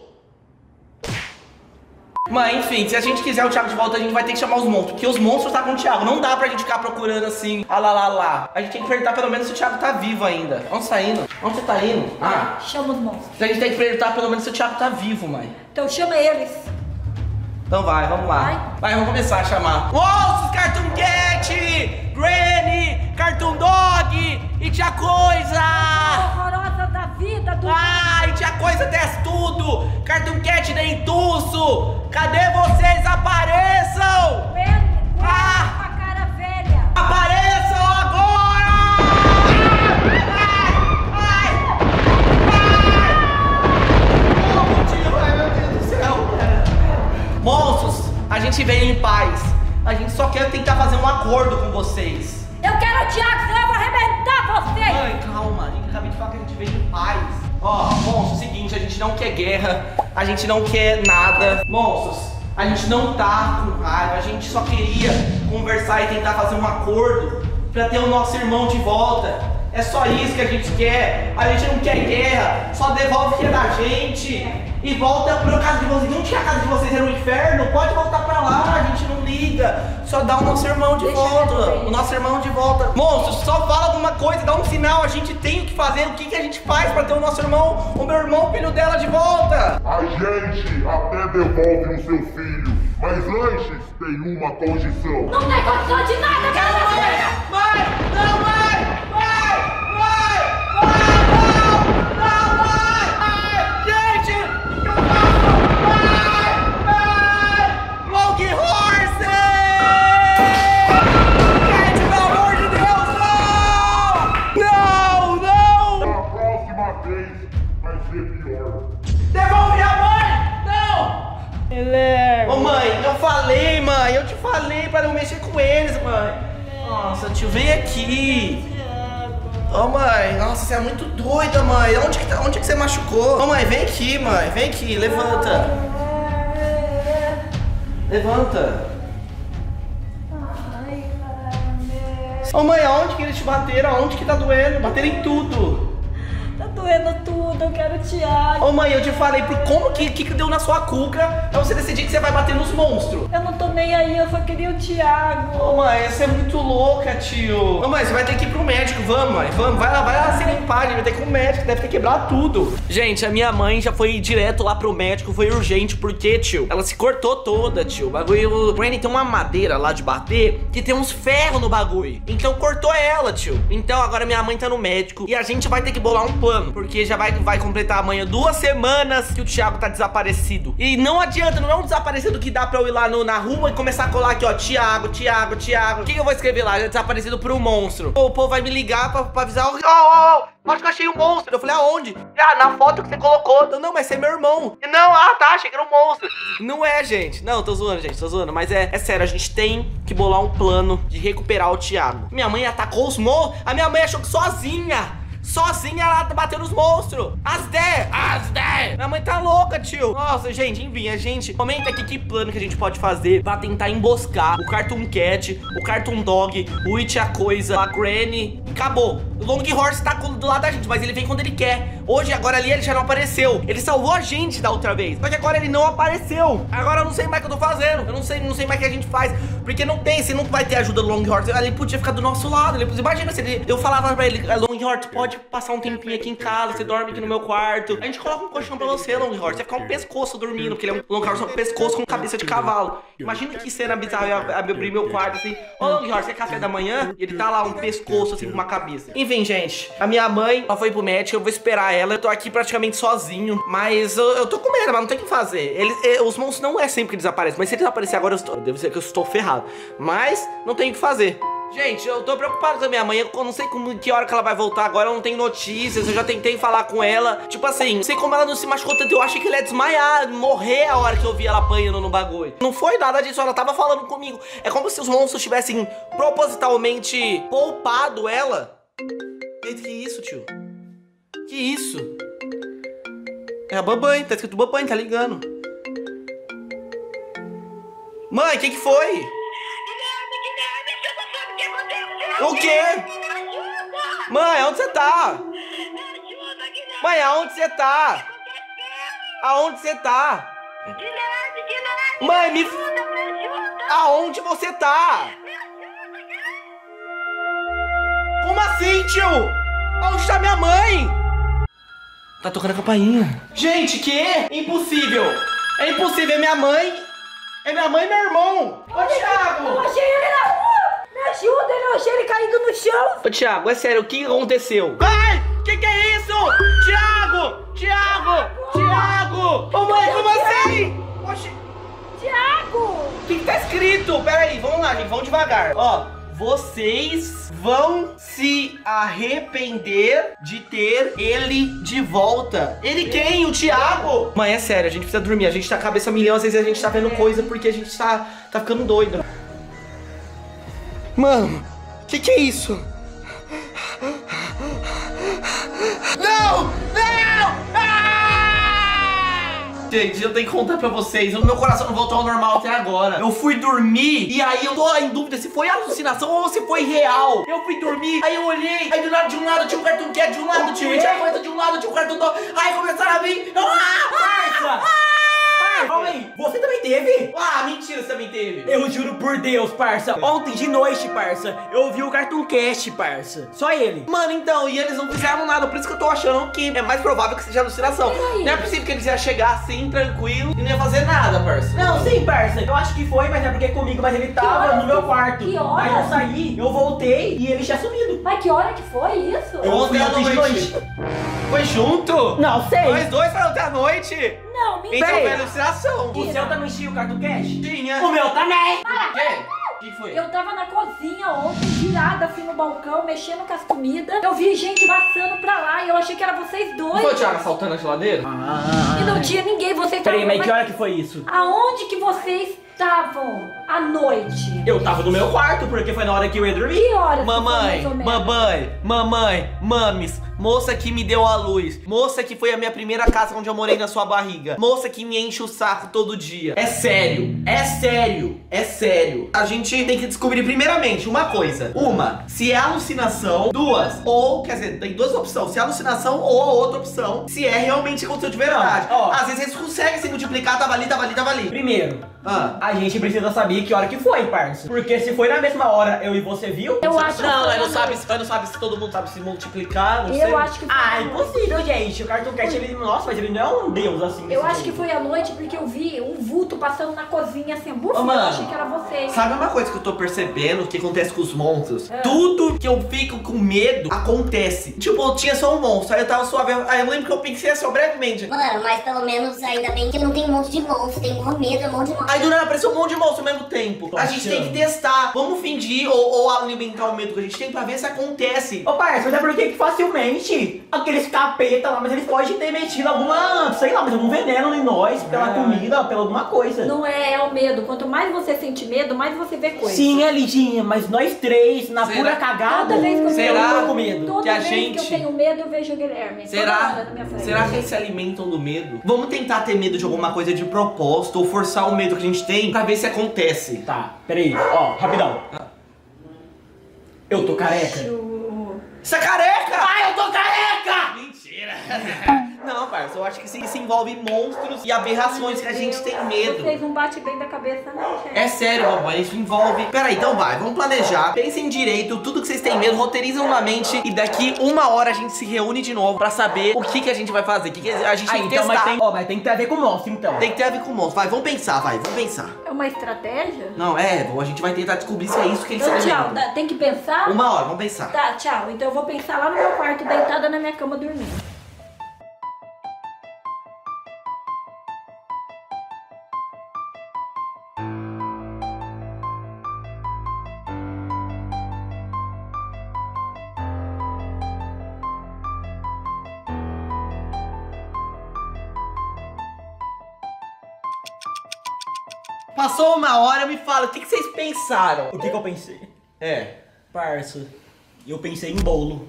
Mas enfim, se a gente quiser o Thiago de volta, a gente vai ter que chamar os monstros, porque os monstros tá com o Thiago. Não dá pra gente ficar procurando assim, A gente tem que perguntar pelo menos se o Thiago tá vivo ainda. Onde você tá indo? Onde você tá indo? Ah, chama os monstros. A gente tem que perguntar pelo menos se o Thiago tá vivo, mãe. Então chama eles. Então vai, vamos lá. Vai, vamos começar a chamar. Monstros, Cartoon Cat, Granny, Cartoon Dog e tia coisa. Horrorosa da vida do... Ai, tia coisa desce tudo. Cartoon Cat nem tuço. Cadê vocês? Apareçam! Ah, cara velha. Apareçam agora! Ai, meu Deus do céu. Monstros, a gente veio em paz. A gente só quer tentar fazer um acordo com vocês. Eu quero o Thiago, senão eu vou arrebentar vocês. Mãe, calma, a gente acabei de falar que a gente veio em paz. Ó, monstros, seguinte, a gente não quer guerra. A gente não quer nada. Monstros, a gente não tá com raiva. A gente só queria conversar e tentar fazer um acordo pra ter o nosso irmão de volta. É só isso que a gente quer. A gente não quer guerra. Só devolve o que é da gente e volta pra casa de vocês. Não tinha a casa de vocês, era um inferno. Pode voltar pra lá, a gente não liga. Só dá o nosso irmão de volta. O nosso irmão de volta. Monstro, só fala alguma coisa, dá um sinal. A gente tem o que fazer. O que, que a gente faz pra ter o nosso irmão, o meu irmão, o filho dela de volta? A gente até devolve o seu filho, mas antes tem uma condição. Não tem condição de nada, cara. Mãe, não, mãe. Long Horse! Guilherme. Ô mãe, eu falei, mãe. Eu te falei para não mexer com eles, mãe. Nossa, tio, vem aqui. Ô mãe, nossa, você é muito doida, mãe. Onde que você machucou? Ô mãe, vem aqui, mãe. Vem aqui, levanta. Levanta. Ô mãe, aonde que eles te bateram? Aonde que tá doendo? Bateram em tudo. Tá doendo tudo, eu quero o Thiago. Ô mãe, eu te falei, como que deu na sua cuca pra você decidir que você vai bater nos monstros? Eu não tô nem aí, eu só queria o Thiago. Ô mãe, você é muito louca, tio. Ô mãe, você vai ter que ir pro médico, vamos mãe, vamos. Vai lá se limpar, vai ter que ir pro médico, deve ter quebrado tudo. Gente, a minha mãe já foi direto lá pro médico, foi urgente, porque, tio, ela se cortou toda, tio. O bagulho, o Granny tem uma madeira lá de bater que tem uns ferros no bagulho. Então cortou ela, tio. Então agora minha mãe tá no médico e a gente vai ter que bolar um plano, porque já vai completar amanhã 2 semanas que o Thiago tá desaparecido. E não adianta, não é um desaparecido que dá pra eu ir lá na rua e começar a colar aqui, ó, Thiago, Thiago, Thiago. O que eu vou escrever lá? Desaparecido pro monstro. O povo vai me ligar pra avisar, acho que eu achei um monstro. Eu falei, aonde? Ah, na foto que você colocou. Eu, não, mas você é meu irmão. E não, ah tá, achei que era um monstro. Não é, gente. Não, tô zoando, gente, tô zoando. Mas é sério, a gente tem que bolar um plano de recuperar o Thiago. Minha mãe atacou os monstros. A minha mãe achou que sozinha ela bateu nos monstros. As 10. Minha mãe tá louca, tio. Nossa, gente, enfim, a gente comenta aqui que plano que a gente pode fazer pra tentar emboscar o Cartoon Cat, o Cartoon Dog, o It a Coisa, a Granny. Acabou. O Long Horse tá do lado da gente, mas ele vem quando ele quer. Hoje, agora ali, ele já não apareceu. Ele salvou a gente da outra vez, só que agora ele não apareceu. Agora eu não sei mais o que eu tô fazendo. Eu não sei mais o que a gente faz, porque não tem, se não vai ter ajuda do Long Horse. Ele podia ficar do nosso lado, ele podia, imagina se ele, eu falava pra ele, Long Horse, pode passar um tempinho aqui em casa, você dorme aqui no meu quarto. A gente coloca um colchão pra você, Long Horse. Você vai ficar um pescoço dormindo, porque ele é um Long Horse, um pescoço com cabeça de cavalo. Imagina que cena bizarra, eu abrir meu quarto assim, ô Long Horse, é café da manhã? E ele tá lá, um pescoço assim, com uma cabeça. Enfim, gente, a minha mãe, ela foi pro médico, eu vou esperar ela. Eu tô aqui praticamente sozinho, mas eu tô com medo, mas não tem o que fazer. Os monstros não é sempre que desaparecem, mas se eles aparecerem agora, devo dizer que eu estou ferrado. Mas não tem o que fazer. Gente, eu tô preocupado com a minha mãe, eu não sei que hora que ela vai voltar agora, eu não tenho notícias, eu já tentei falar com ela. Tipo assim, não sei como ela não se machucou tanto, eu achei que ela ia desmaiar, morrer a hora que eu vi ela apanhando no bagulho. Não foi nada disso, ela tava falando comigo. É como se os monstros tivessem propositalmente poupado ela. Eita, que isso, tio? Que isso? É a babãe, tá escrito babãe, tá ligando. Mãe, o que foi? O quê? Mãe, onde você tá? Mãe, aonde você tá? Aonde você tá? Mãe, me... Aonde você tá? Como assim, tio? Aonde tá minha mãe? Tá tocando a campainha. Gente, que? Impossível. É impossível, é minha mãe. É minha mãe e meu irmão. Ô, Thiago. Eu achei ele na rua. Me ajuda, eu achei ele caído no chão. Ô, Thiago, é sério, o que aconteceu? Ai, que é isso? Thiago, Thiago, Thiago. Ô, mãe, como assim? Oxi. Thiago. O que tá escrito? Pera aí, vamos lá, gente, vamos devagar. Ó, vocês vão se arrepender de ter ele de volta. Ele quem? O Thiago? Mãe, é sério, a gente precisa dormir. A gente tá cabeça milhão, às vezes a gente tá vendo coisa porque a gente tá ficando doido. Mano, que é isso? Não! Não! Ah! Gente, eu tenho que contar pra vocês. O meu coração não voltou ao normal até agora. Eu fui dormir e aí eu tô em dúvida se foi alucinação ou se foi real. Eu fui dormir, aí eu olhei. Aí do lado, de um lado tinha um Cartoon Cat, de um lado tinha um It a Coisa, de um lado tinha um Cartoon Dog. Aí começaram a vir... Calma aí, você também teve? Ah, mentira, você também teve. Eu juro por Deus, parça. Ontem de noite, parça, eu vi o Cartoon Cat, parça. Só ele. Mano, então, e eles não fizeram nada. Por isso que eu tô achando que é mais provável que seja alucinação. Não é possível que eles iam chegar assim, tranquilo, e não ia fazer nada, parça. Não, sim, parça. Eu acho que foi, mas é porque é comigo. Mas ele tava no meu quarto. Que hora? Mas eu saí, eu voltei e ele tinha sumido. Mas que hora que foi isso? Eu voltei ontem de noite. Foi junto? Não sei. Nós dois foram até a noite. Não, mentira. Então foi alucinação. O seu também tinha o Cartoon Cat? Tinha. O meu também. O que foi? Eu tava na cozinha ontem, virada assim no balcão, mexendo com as comidas. Eu vi gente passando pra lá e eu achei que era vocês dois. Não foi o Thiago assaltando a geladeira? Ai. E não tinha ninguém, vocês... Peraí, mas que hora que foi isso? Aonde que vocês estavam à noite? Eu tava no meu quarto, porque foi na hora que eu ia dormir. Que horas? Mamãe, mames, moça que me deu a luz, moça que foi a minha primeira casa onde eu morei na sua barriga, moça que me enche o saco todo dia. É sério, é sério, é sério. A gente tem que descobrir primeiramente uma coisa. Uma, se é alucinação. Duas, ou, quer dizer, tem duas opções. Se é alucinação ou outra opção, se é realmente aconteceu de verdade. Ó, às vezes eles conseguem se multiplicar, tava ali. Primeiro, a gente precisa saber que hora que foi, parça. Porque se foi na mesma hora, eu e você viu? Eu acho. Não, eu não sabe se todo mundo sabe se multiplicar, não sei. Eu acho que foi. Ah, impossível, gente. O Cartoon Cat, ele, nossa, mas ele não é um deus assim. Eu acho que foi à noite porque eu vi um vulto passando na cozinha assim, bufando. Eu achei que era você. Sabe uma coisa que eu tô percebendo que acontece com os monstros? Tudo que eu fico com medo acontece. Tipo, eu tinha só um monstro, aí eu tava suave. Aí eu lembro que eu pensei assim, brevemente. Mano, mas pelo menos ainda bem que não tem um monte de monstro, tem um monte de monstro. Aí do nada apareceu um monte de monstro ao mesmo tempo. A gente tem que testar. Vamos fingir ou alimentar o medo que a gente tem pra ver se acontece. Ô, parça, mas é porque facilmente aqueles capeta lá, mas eles podem ter metido alguma, sei lá, mas algum veneno em nós, pela comida, pela alguma coisa. Não é, é o medo. Quanto mais você sente medo, mais você vê coisa. Sim, é, Lidinha, mas nós três, na pura cagada, será com medo? Toda vez que eu tenho medo, eu vejo o Guilherme. Será que eles se alimentam do medo? Vamos tentar ter medo de alguma coisa de propósito ou forçar o medo que a gente tem pra ver se acontece. Tá, peraí, ó, rapidão. Eu tô careca. Você é careca? Ai, eu tô careca! Mentira. Não, parça, eu acho que isso envolve monstros e aberrações que a gente tem medo. Vocês não batem bem da cabeça, não, gente. É sério, mamãe, isso envolve... Peraí, então vai, vamos planejar. Pensem direito, tudo que vocês têm medo, roteirizam na mente. E daqui uma hora a gente se reúne de novo pra saber o que que a gente vai fazer, o que que a gente tem que testar. Mas tem... Oh, mas tem que ter a ver com o monstro, então. Tem que ter a ver com o monstro, vai, vamos pensar, É uma estratégia? Não, a gente vai tentar descobrir se é isso que eles estão fazendo. Tchau, tem que pensar? Uma hora, vamos pensar. Tá, tchau, então eu vou pensar lá no meu quarto, deitada na minha cama, dormindo. Passou uma hora, me fala, o que que vocês pensaram? O que que eu pensei? Parça, eu pensei em bolo.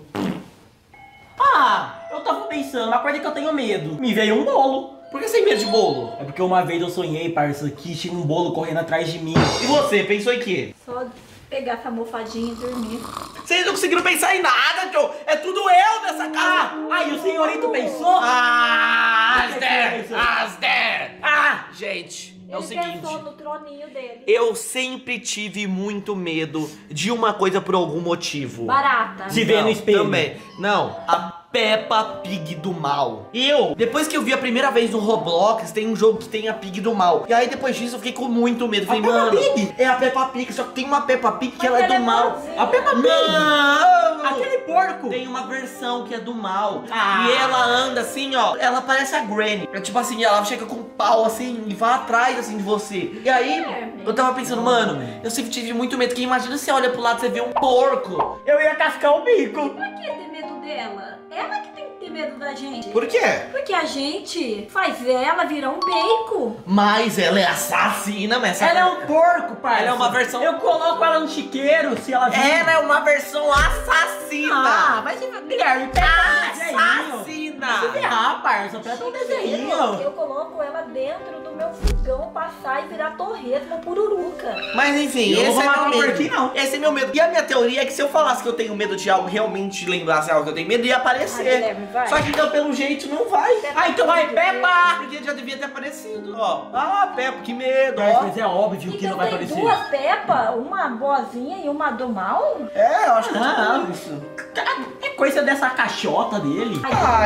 Ah, eu tava pensando, uma coisa que eu tenho medo. Me veio um bolo. Por que você tem medo de bolo? É porque uma vez eu sonhei, parça, que tinha um bolo correndo atrás de mim. E você, pensou em quê? Só pegar essa mofadinha e dormir. Vocês não conseguiram pensar em nada, Joe. É tudo eu nessa casa. E o senhorito pensou? Gente... É o seguinte, no troninho dele. Eu sempre tive muito medo de uma coisa por algum motivo. Barata. Se vê no espelho. Também. Não, a Peppa Pig do mal. Depois que eu vi a primeira vez no Roblox, tem um jogo que tem a Pig do mal. E aí depois disso eu fiquei com muito medo. Falei, mano, é a Peppa Pig, só que tem uma Peppa Pig que ela é do mal. A Peppa Pig? Não! Aquele porco! Tem uma versão que é do mal. E ela anda assim, ó. Ela parece a Granny. É tipo assim, ela chega com um pau assim e vai atrás assim de você. E aí eu tava pensando, mano, eu sempre tive muito medo. Porque imagina, você olha pro lado e você vê um porco. Eu ia cascar o bico. Pra que ter medo dela? Ela que tem que ter medo da gente. Por quê? Porque a gente faz ela virar um bacon. Mas ela é assassina, mas ela é um porco, pai. Ela é uma versão... Eu coloco ela no chiqueiro se ela vir. Ela é uma versão assassina. Mas Guilherme, assassina. Se ferrar, parça, pega um desenho. Eu coloco ela dentro do meu fogão, passar e virar torresmo pururuca. Mas enfim, esse é meu medo. Aqui, não. Esse é meu medo. E a minha teoria é que se eu falasse que eu tenho medo de algo, realmente lembrasse algo que eu tenho medo, ia aparecer. Só que então pelo jeito não vai. Então vai, Peppa! Porque já devia ter aparecido. Ó, Peppa, que medo. Mas é óbvio que não vai aparecer. Duas Peppa, uma boazinha e uma do mal? Eu acho que não. Isso é coisa dessa caixota dele.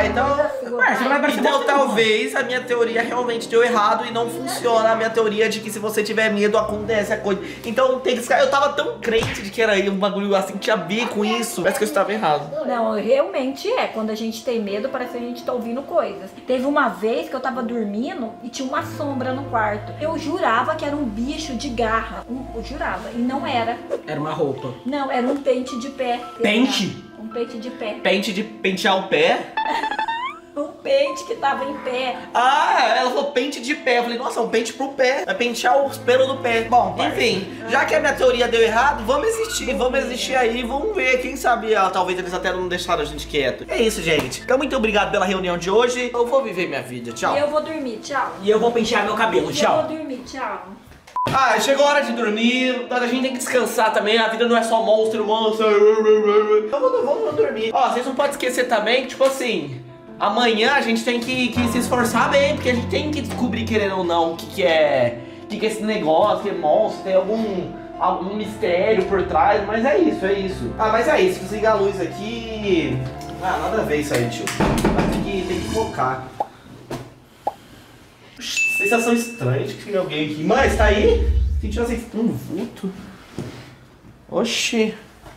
Então talvez a minha teoria realmente deu errado e não funciona. A minha teoria de que se você tiver medo acontece a coisa. Então tem que... Eu tava tão crente de que era um bagulho assim, tinha a ver com isso. Parece que eu estava errado. Não, realmente é. Quando a gente tem medo, parece que a gente tá ouvindo coisas. Teve uma vez que eu tava dormindo e tinha uma sombra no quarto. Eu jurava que era um bicho de garra. Eu jurava. E não era. Era uma roupa. Não, era um pente de pé. Pente? Um pente de pé. Pente de pentear o pé? pente que tava em pé. Ah, ela falou pente de pé. Eu falei, nossa, um pente pro pé. Vai pentear os pelos do pé. Bom, enfim, já que a minha teoria deu errado, vamos existir aí, vamos ver. Quem sabe, ah, talvez eles até não deixaram a gente quieto. É isso, gente. Então, muito obrigado pela reunião de hoje. Eu vou viver minha vida, tchau. E eu vou dormir, tchau. E eu vou pentear meu cabelo, tchau. E eu vou dormir, tchau. Ah, chegou a hora de dormir, a gente tem que descansar também, a vida não é só monstro. Então vamos dormir. Ó, vocês não podem esquecer também que, tipo assim, amanhã a gente tem que se esforçar bem, porque a gente tem que descobrir, querendo ou não, o que é esse negócio, que é monstro, tem algum mistério por trás, mas é isso, é isso. Ah, mas é isso, desligar a luz aqui... Ah, nada a ver isso aí, tio. Mas tem que focar. Sensação estranha de que tem alguém aqui. Mas tá aí? Sentiu assim, um vulto. Oxi.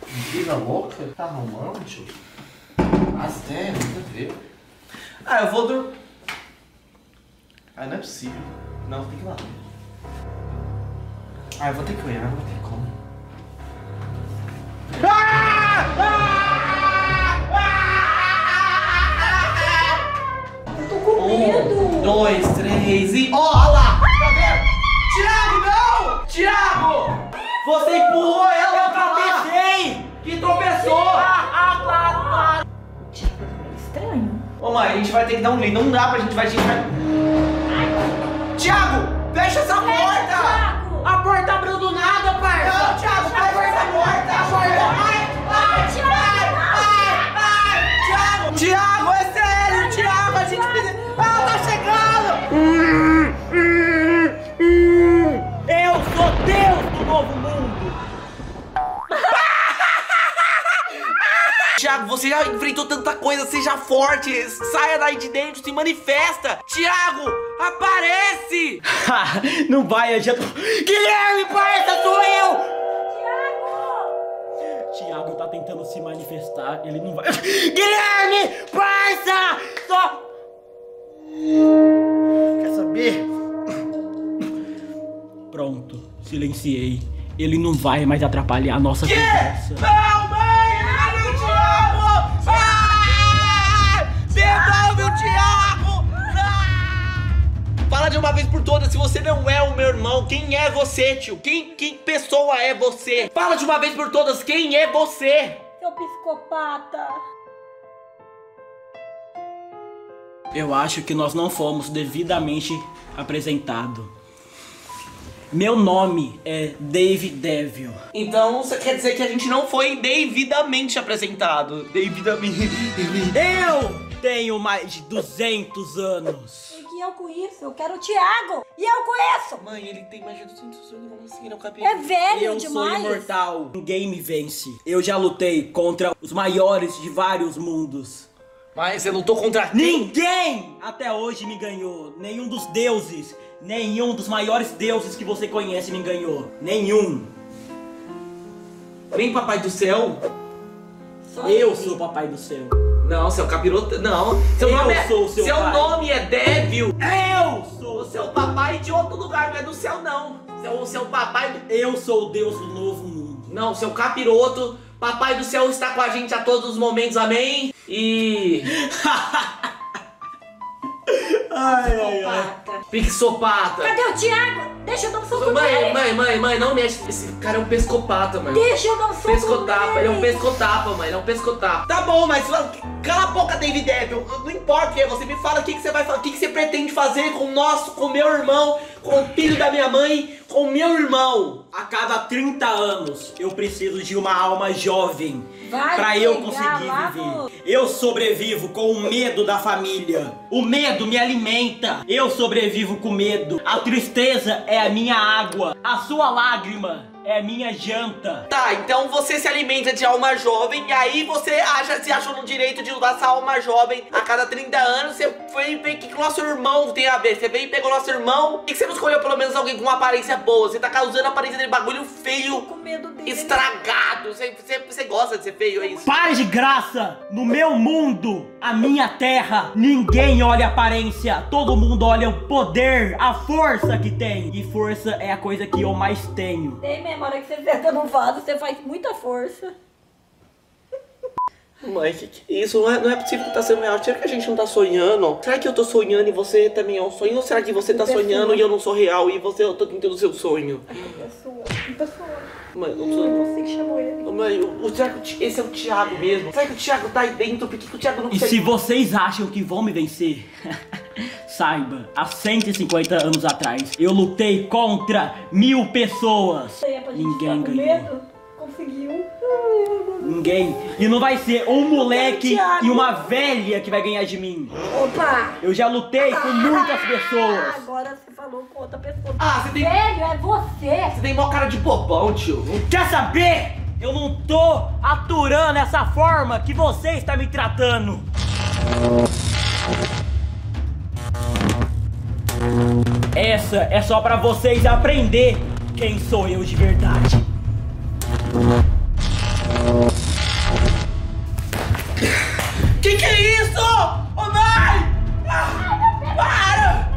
Vida louca? Tá arrumando, tio? As terras, nada a ver. Ah, eu vou dormir. Ah, não é possível. Não, tem que ir lá. Ah, eu vou ter que olhar, não vou ter como. Eu tô com medo. 2, 3 e... Ó, olha lá! Tá vendo? Thiago, não! Thiago! Você empurrou ela, eu tropecei! Que tropeçou! Ah, claro, claro! Thiago, estranho. Ô mãe, a gente vai ter que dar um lindo. Não dá pra gente, vai... Thiago, fecha essa porta! Thiago. A porta abriu do nada, parça! Não, Thiago, fecha essa porta! A porta! Vai! Thiago! Thiago, é sério, Thiago! A gente precisa... Ah, tá chegando! Eu sou Deus do novo mundo! Thiago, você já enfrentou tanta coisa, seja forte! Saia daí de dentro, se manifesta! Thiago, aparece! Não vai, eu já tô... Guilherme, parça, sou eu! Thiago tá tentando se manifestar, ele não vai... Guilherme, parça! Só... Quer saber? Pronto, silenciei. Ele não vai mais atrapalhar a nossa conversa. Não, mãe! Não, Thiago! Ah! Devolve o Thiago! Ah! Fala de uma vez por todas, se você não é o meu irmão, quem é você, tio? Quem pessoa é você? Fala de uma vez por todas, quem é você? Seu psicopata. Eu acho que nós não fomos devidamente apresentados. Meu nome é David Devil. Então, você quer dizer que a gente não foi devidamente apresentado. Devidamente... Eu tenho mais de 200 anos. E que eu com isso? Eu quero o Thiago. E eu com isso? Mãe, ele tem mais de 200 anos. Vamos seguir o capítulo. É velho eu demais. Eu sou imortal. Ninguém me vence. Eu já lutei contra os maiores de vários mundos. Mas eu lutou contra ninguém! Até hoje me ganhou. Nenhum dos deuses, nenhum dos maiores deuses que você conhece me ganhou. Nenhum. Nem Papai do Céu. Só eu sou Papai do Céu. Não, seu capiroto. Não. Seu nome é... sou o seu pai. Seu nome é Devil. Eu sou o seu papai de outro lugar, não é do céu, não. Seu papai. Eu sou o Deus do novo mundo. Não, seu capiroto. Papai do Céu está com a gente a todos os momentos, amém? E... ai, ai. Psicopata. Cadê o Thiago? Deixa eu dar um soco nele. Mãe, não mexe. Esse cara é um pescopata, mãe. Deixa eu dar um soco nele. Pescotapa, ele é um pescotapa, mãe. Ele é um pescotapa. Tá bom, mas cala a boca, David Devil. Não importa o que é, você me fala o que você vai falar. O que você pretende fazer com o nosso, com o meu irmão, com o filho da minha mãe, com o meu irmão. A cada 30 anos eu preciso de uma alma jovem pra eu conseguir viver. Eu sobrevivo com o medo da família. O medo me alimenta. Eu sobrevivo com medo. A tristeza é a minha água. A sua lágrima é a minha janta. Tá, então você se alimenta de alma jovem e aí você se achou no direito de usar essa alma jovem a cada 30 anos. Você vem o que o nosso irmão tem a ver? Você veio e pegou nosso irmão. E que você não escolheu pelo menos alguém com uma aparência boa? Você tá causando a aparência de bagulho feio, com medo dele. Estragado. Você gosta de ser feio, é isso? Para de graça! No meu mundo, a minha terra, ninguém olha a aparência. Todo mundo olha o poder, a força que tem. E força é a coisa que eu mais tenho. Tem mesmo, a hora que você senta no vaso, você faz muita força. Mãe, que isso? Não é possível que tá sendo real. Será que a gente não tá sonhando? Será que eu tô sonhando e você também é um sonho? Ou será que você tá sonhando e eu não sou real e você eu tô tentando o seu sonho? Mãe, você que chamou ele. Mãe, será que esse é o Thiago mesmo? Será que o Thiago tá aí dentro? Por que o Thiago não consegue? E se vocês acham que vão me vencer, saiba, há 150 anos atrás, eu lutei contra 1000 pessoas. Ninguém ganhou. Conseguiu. Ninguém. E não vai ser um moleque e uma velha que vai ganhar de mim. Opa! Eu já lutei com muitas pessoas. Agora você falou com outra pessoa. Ah, você tem... Velho, é você. Você tem mó cara de bobão, tio. Não quer saber? Eu não tô aturando essa forma que você está me tratando. Essa é só pra vocês aprender quem sou eu de verdade. Que é isso? Ô mãe! Para!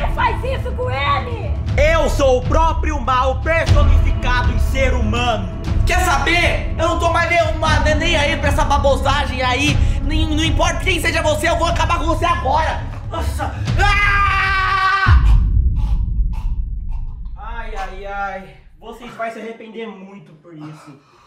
Não faz isso com ele! Eu sou o próprio mal personificado em ser humano. Quer saber? Eu não tô mais nem aí pra essa babosagem aí. Não importa quem seja você, eu vou acabar com você agora. Nossa! Ai, ai, ai. Vocês vão se arrepender muito por isso.